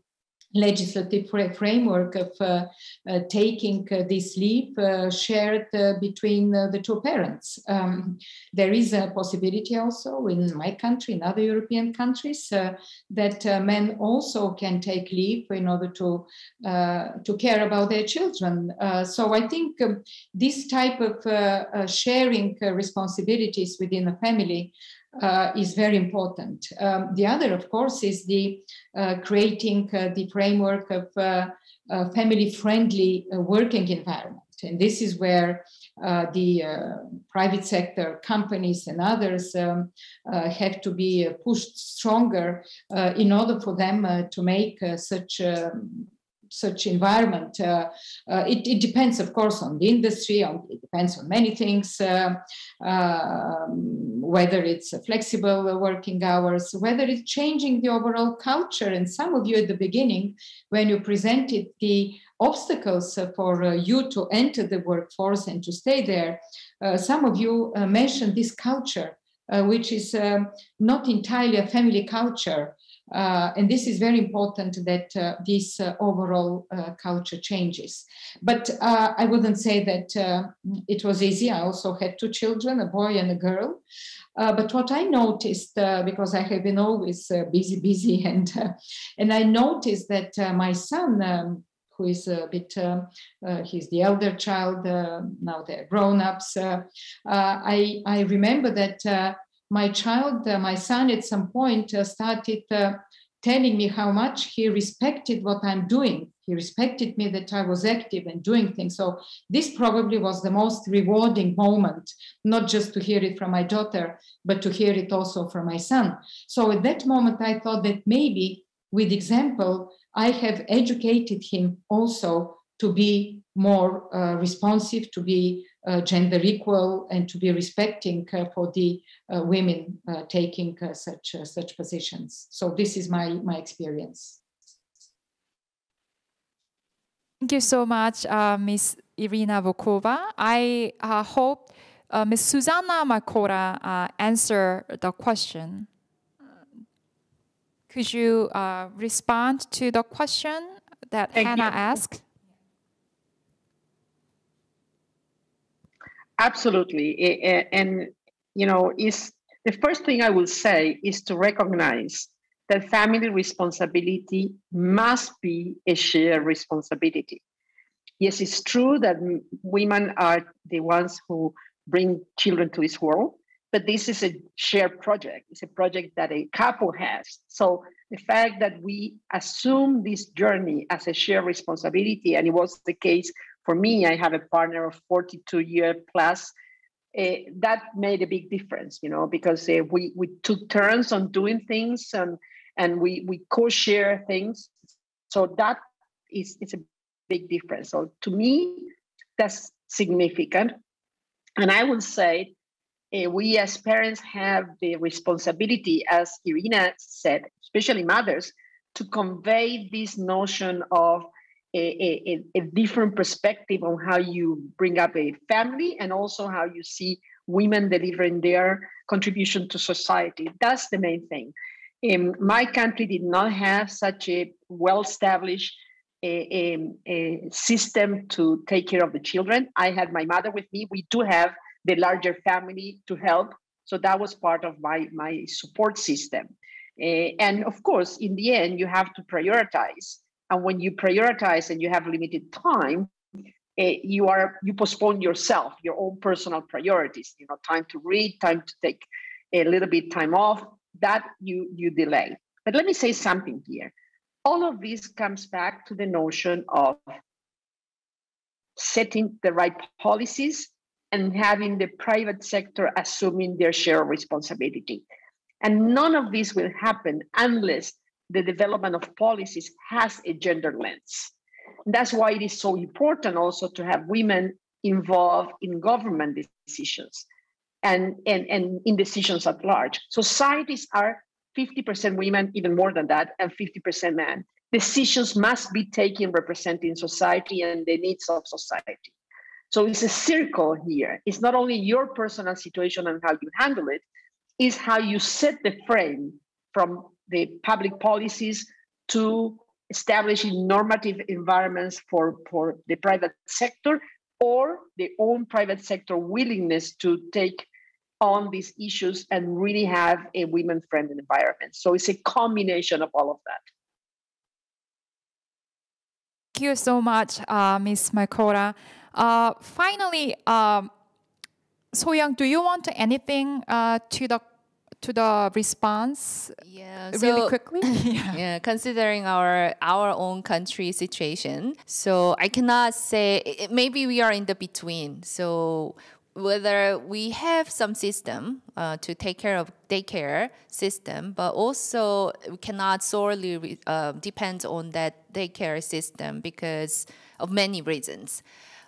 legislative framework of uh, uh, taking uh, this leap uh, shared uh, between uh, the two parents. Um, there is a possibility also in my country, in other European countries, uh, that uh, men also can take leave in order to, uh, to care about their children. Uh, so I think um, this type of uh, uh, sharing uh, responsibilities within a family Uh, is very important. Um, the other, of course, is the uh, creating uh, the framework of uh, uh, family-friendly uh, working environment. And this is where uh, the uh, private sector companies and others um, uh, have to be pushed stronger uh, in order for them uh, to make uh, such uh, such environment. Uh, uh, it, it depends, of course, on the industry, on, it depends on many things, uh, um, whether it's flexible working hours, whether it's changing the overall culture. And some of you at the beginning, when you presented the obstacles for uh, you to enter the workforce and to stay there, uh, some of you uh, mentioned this culture, uh, which is uh, not entirely a family culture. Uh, and this is very important that uh, this uh, overall uh, culture changes. But uh, I wouldn't say that uh, it was easy. I also had two children, a boy and a girl. Uh, but what I noticed, uh, because I have been always uh, busy, busy, and uh, and I noticed that uh, my son, um, who is a bit, uh, uh, he's the elder child, uh, now they're grown-ups. Uh, uh, I, I remember that uh, My child, uh, my son at some point uh, started uh, telling me how much he respected what I'm doing. He respected me that I was active and doing things. So this probably was the most rewarding moment, not just to hear it from my daughter, but to hear it also from my son. So at that moment, I thought that maybe with example, I have educated him also to be more uh, responsive, to be Uh, gender equal, and to be respecting uh, for the uh, women uh, taking uh, such uh, such positions. So this is my my experience. Thank you so much, uh, Miz Irina Bokova. I uh, hope uh, Miz Susana Malcorra uh, answered the question. Could you uh, respond to the question that Thank Hannah you. asked? Absolutely. And, you know, is the first thing I will say is to recognize that family responsibility must be a shared responsibility. Yes, it's true that women are the ones who bring children to this world, but this is a shared project. It's a project that a couple has. So the fact that we assume this journey as a shared responsibility, and it was the case for me, I have a partner of forty-two years plus. Uh, that made a big difference, you know, because uh, we we took turns on doing things and and we we co-share things. So that is it's a big difference. So to me, that's significant. And I will say, uh, we as parents have the responsibility, as Irina said, especially mothers, to convey this notion of A, a, a different perspective on how you bring up a family and also how you see women delivering their contribution to society. That's the main thing. Um, my country did not have such a well-established a, a, a system to take care of the children. I had my mother with me. We do have the larger family to help. So that was part of my, my support system. Uh, and of course, in the end, you have to prioritize. And when you prioritize and you have limited time, eh, you are you postpone yourself, your own personal priorities. You know, time to read, time to take a little bit time off. That you you delay. But let me say something here. All of this comes back to the notion of setting the right policies and having the private sector assuming their share of responsibility. And none of this will happen unless the development of policies has a gender lens. And that's why it is so important also to have women involved in government decisions and, and, and in decisions at large. Societies are fifty percent women, even more than that, and fifty percent men. Decisions must be taken representing society and the needs of society. So it's a circle here. It's not only your personal situation and how you handle it, it's how you set the frame from the public policies to establishing normative environments for, for the private sector, or the own private sector willingness to take on these issues and really have a women-friendly environment. So it's a combination of all of that. Thank you so much, uh, Miz Malcorra. Uh, finally, um, Soyoung, do you want to anything uh, to the to the response? Yeah, really so, quickly. yeah. yeah, considering our our own country situation, so I cannot say. It, maybe we are in the between. So whether we have some system uh, to take care of daycare system, but also we cannot solely re, uh, depend on that daycare system because of many reasons.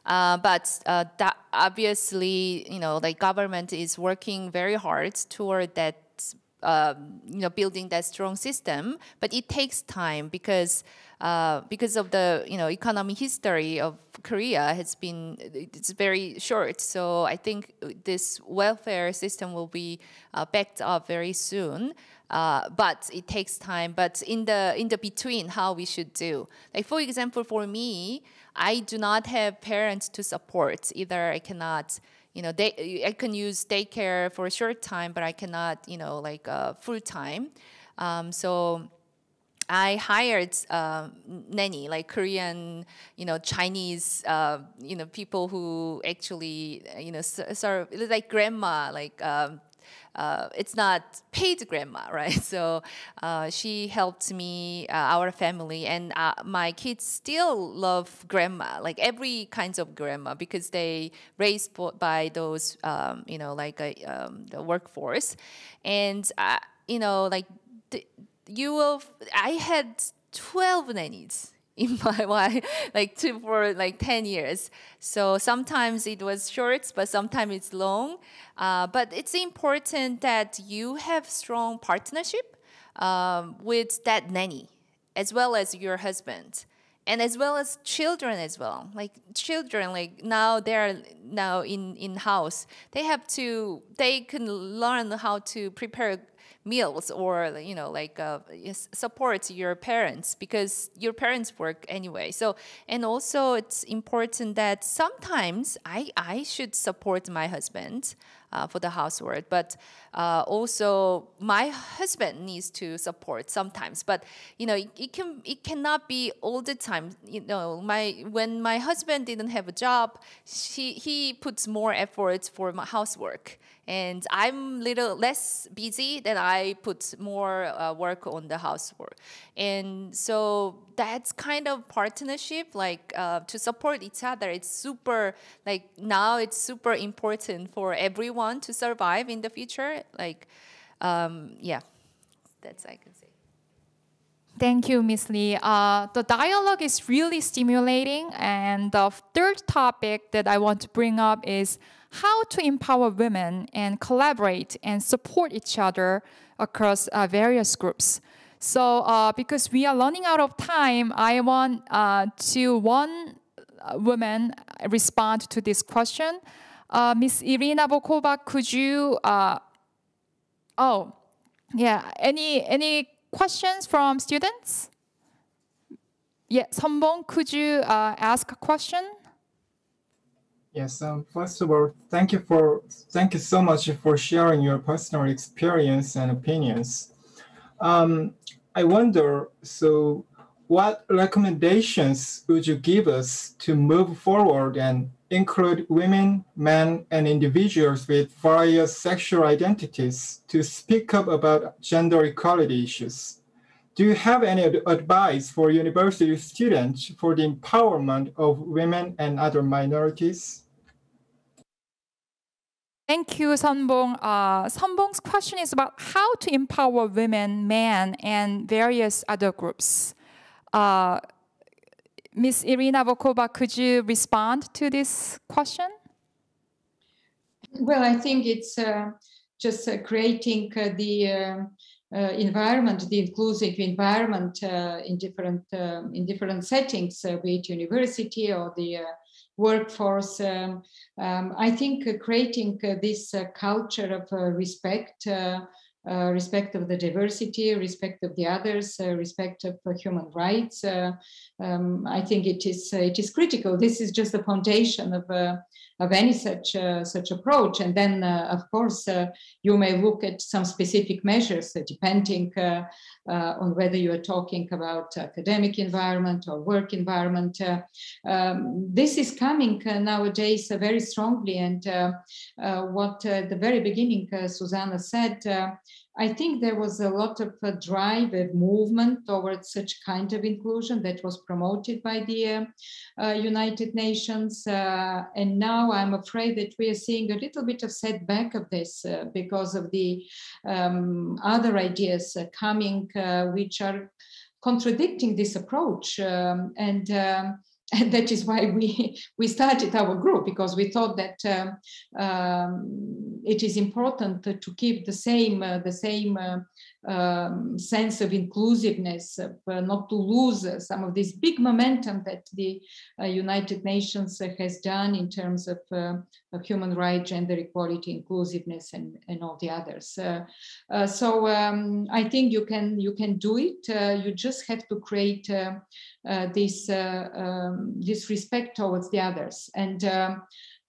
Uh, but uh, that obviously, you know, the government is working very hard toward that, uh, you know, building that strong system. But it takes time because uh, because of the, you know, economic history of Korea has been, it's very short. So I think this welfare system will be uh, backed up very soon. Uh, but it takes time. But in the in the between, how we should do? Like for example, for me, I do not have parents to support either. I cannot, you know, they, I can use daycare for a short time, but I cannot, you know, like uh, full time. Um, so I hired uh, nanny, like Korean, you know, Chinese, uh, you know, people who actually, you know, sort of like grandma, like. Um, Uh, it's not paid grandma, right? So uh, she helped me, uh, our family, and uh, my kids still love grandma, like every kinds of grandma, because they raised by those, um, you know, like a, um, the workforce, and uh, you know, like the, you will. I had twelve nannies in my life, like two for like ten years. So sometimes it was short, but sometimes it's long. Uh, but it's important that you have strong partnership um, with that nanny, as well as your husband, and as well as children as well. Like children, like now they're now in, in house. They have to, they can learn how to prepare meals or, you know, like uh, support your parents because your parents work anyway. So, and also it's important that sometimes I, I should support my husband uh, for the housework, but uh, also my husband needs to support sometimes. But, you know, it, it, can, it cannot be all the time. You know, my when my husband didn't have a job, she, he puts more efforts for my housework. And I'm a little less busy, then I put more uh, work on the housework. And so that's kind of partnership, like uh, to support each other. It's super, like now it's super important for everyone to survive in the future. Like, um, yeah, that's I can say. Thank you, Miz Lee. Uh, the dialogue is really stimulating. And the third topic that I want to bring up is how to empower women and collaborate and support each other across uh, various groups. So uh, because we are running out of time, I want uh, to one woman respond to this question. Uh, Miz Irina Bokova, could you, uh, oh, yeah, any any questions from students? Yeah, Sombong, could you uh, ask a question? Yes. Um, first of all, thank you for thank you so much for sharing your personal experience and opinions. Um, I wonder, so what recommendations would you give us to move forward and include women, men, and individuals with various sexual identities to speak up about gender equality issues? Do you have any advice for university students for the empowerment of women and other minorities? Thank you, Sunbong. Uh, Sunbong's question is about how to empower women, men, and various other groups. Uh, Miz Irina Bokova, could you respond to this question? Well, I think it's uh, just uh, creating uh, the uh, uh, environment, the inclusive environment uh, in different uh, in different settings, uh, be it university or the uh, workforce. Um, um, I think uh, creating uh, this uh, culture of uh, respect. Uh, uh, respect of the diversity, respect of the others, uh, respect of uh, human rights. Uh, um, I think it is uh, it is critical. This is just the foundation of uh, of any such uh, such approach. And then, uh, of course, uh, you may look at some specific measures uh, depending uh, uh, on whether you are talking about academic environment or work environment. Uh, um, this is coming uh, nowadays uh, very strongly. And uh, uh, what uh, at the very beginning uh, Susana said, uh, I think there was a lot of uh, drive and movement towards such kind of inclusion that was promoted by the uh, uh, United Nations. Uh, and now I'm afraid that we are seeing a little bit of setback of this uh, because of the um, other ideas uh, coming, uh, which are contradicting this approach. Um, and um, And that is why we, we started our group, because we thought that um, um, it is important to keep the same, uh, the same uh, um, sense of inclusiveness, uh, not to lose uh, some of this big momentum that the uh, United Nations uh, has done in terms of, uh, of human rights, gender equality, inclusiveness, and, and all the others. Uh, uh, so um, I think you can, you can do it. Uh, you just have to create uh, Uh, this uh, um, this respect towards the others, and um,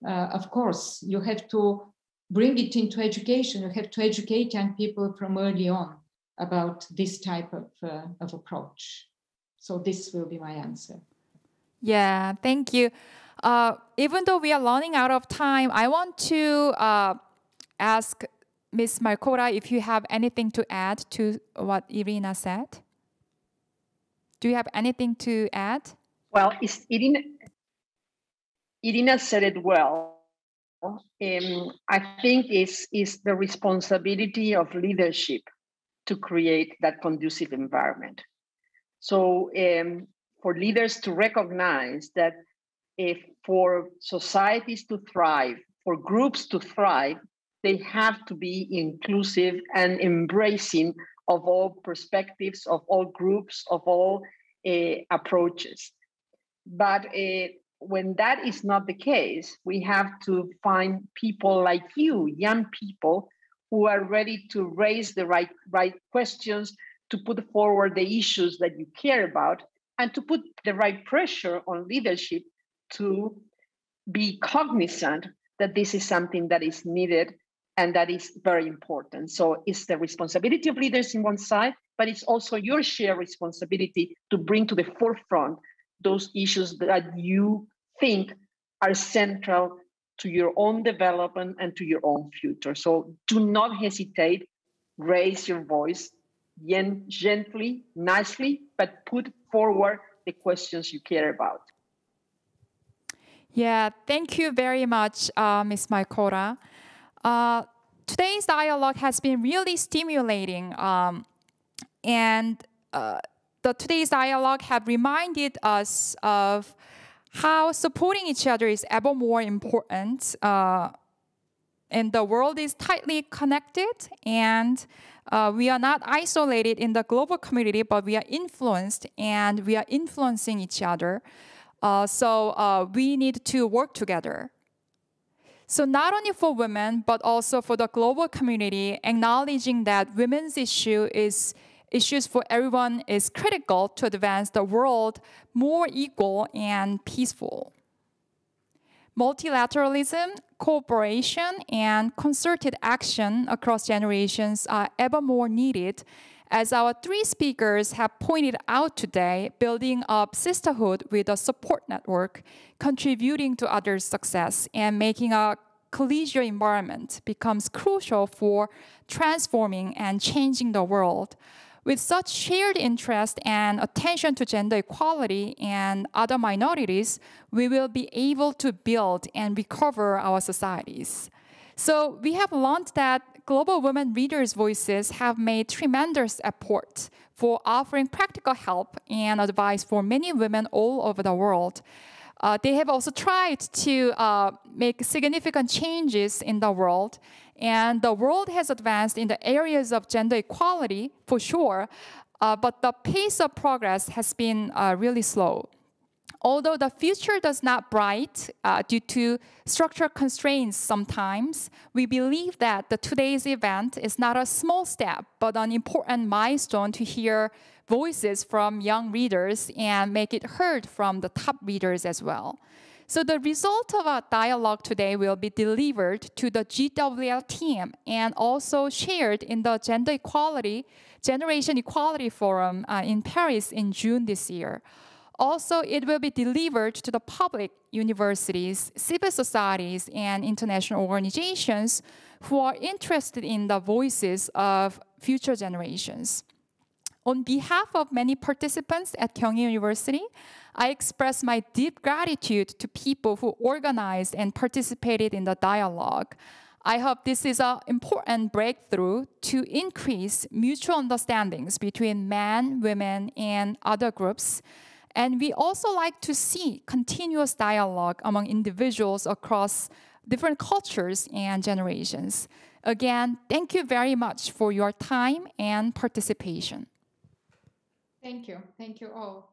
uh, of course you have to bring it into education. You have to educate young people from early on about this type of uh, of approach. So this will be my answer. Yeah, thank you. Uh, even though we are running out of time, I want to uh, ask Miz Malcorra if you have anything to add to what Irina said. Do you have anything to add? Well, it's Irina, Irina said it well. Um, I think it's, it's the responsibility of leadership to create that conducive environment. So um, for leaders to recognize that if for societies to thrive, for groups to thrive, they have to be inclusive and embracing of all perspectives, of all groups, of all uh, approaches. But uh, when that is not the case, we have to find people like you, young people, who are ready to raise the right, right questions, to put forward the issues that you care about, and to put the right pressure on leadership to be cognizant that this is something that is needed and that is very important. So it's the responsibility of leaders in one side, but it's also your shared responsibility to bring to the forefront those issues that you think are central to your own development and to your own future. So do not hesitate, raise your voice gently, nicely, but put forward the questions you care about. Yeah, thank you very much, uh, Miz Malcorra. Uh, today's dialogue has been really stimulating, um, and uh, the today's dialogue have reminded us of how supporting each other is ever more important, uh, and the world is tightly connected, and uh, we are not isolated in the global community, but we are influenced, and we are influencing each other, uh, so uh, we need to work together. So not only for women, but also for the global community, acknowledging that women's issue is issues for everyone is critical to advance the world more equal and peaceful. Multilateralism, cooperation, and concerted action across generations are ever more needed. As our three speakers have pointed out today, building up sisterhood with a support network, contributing to others' success, and making a collegial environment becomes crucial for transforming and changing the world. With such shared interest and attention to gender equality and other minorities, we will be able to build and recover our societies. So we have learned that Global Women Readers' Voices have made tremendous effort for offering practical help and advice for many women all over the world. Uh, they have also tried to uh, make significant changes in the world, and the world has advanced in the areas of gender equality for sure, uh, but the pace of progress has been uh, really slow. Although the future does not bright uh, due to structural constraints sometimes, we believe that the today's event is not a small step, but an important milestone to hear voices from young readers and make it heard from the top readers as well. So the result of our dialogue today will be delivered to the G W L team and also shared in the Gender Equality, Generation Equality Forum uh, in Paris in June this year. Also, it will be delivered to the public, universities, civil societies, and international organizations who are interested in the voices of future generations. On behalf of many participants at Kyung Hee University, I express my deep gratitude to people who organized and participated in the dialogue. I hope this is an important breakthrough to increase mutual understandings between men, women, and other groups. And we also like to see continuous dialogue among individuals across different cultures and generations. Again, thank you very much for your time and participation. Thank you. Thank you all.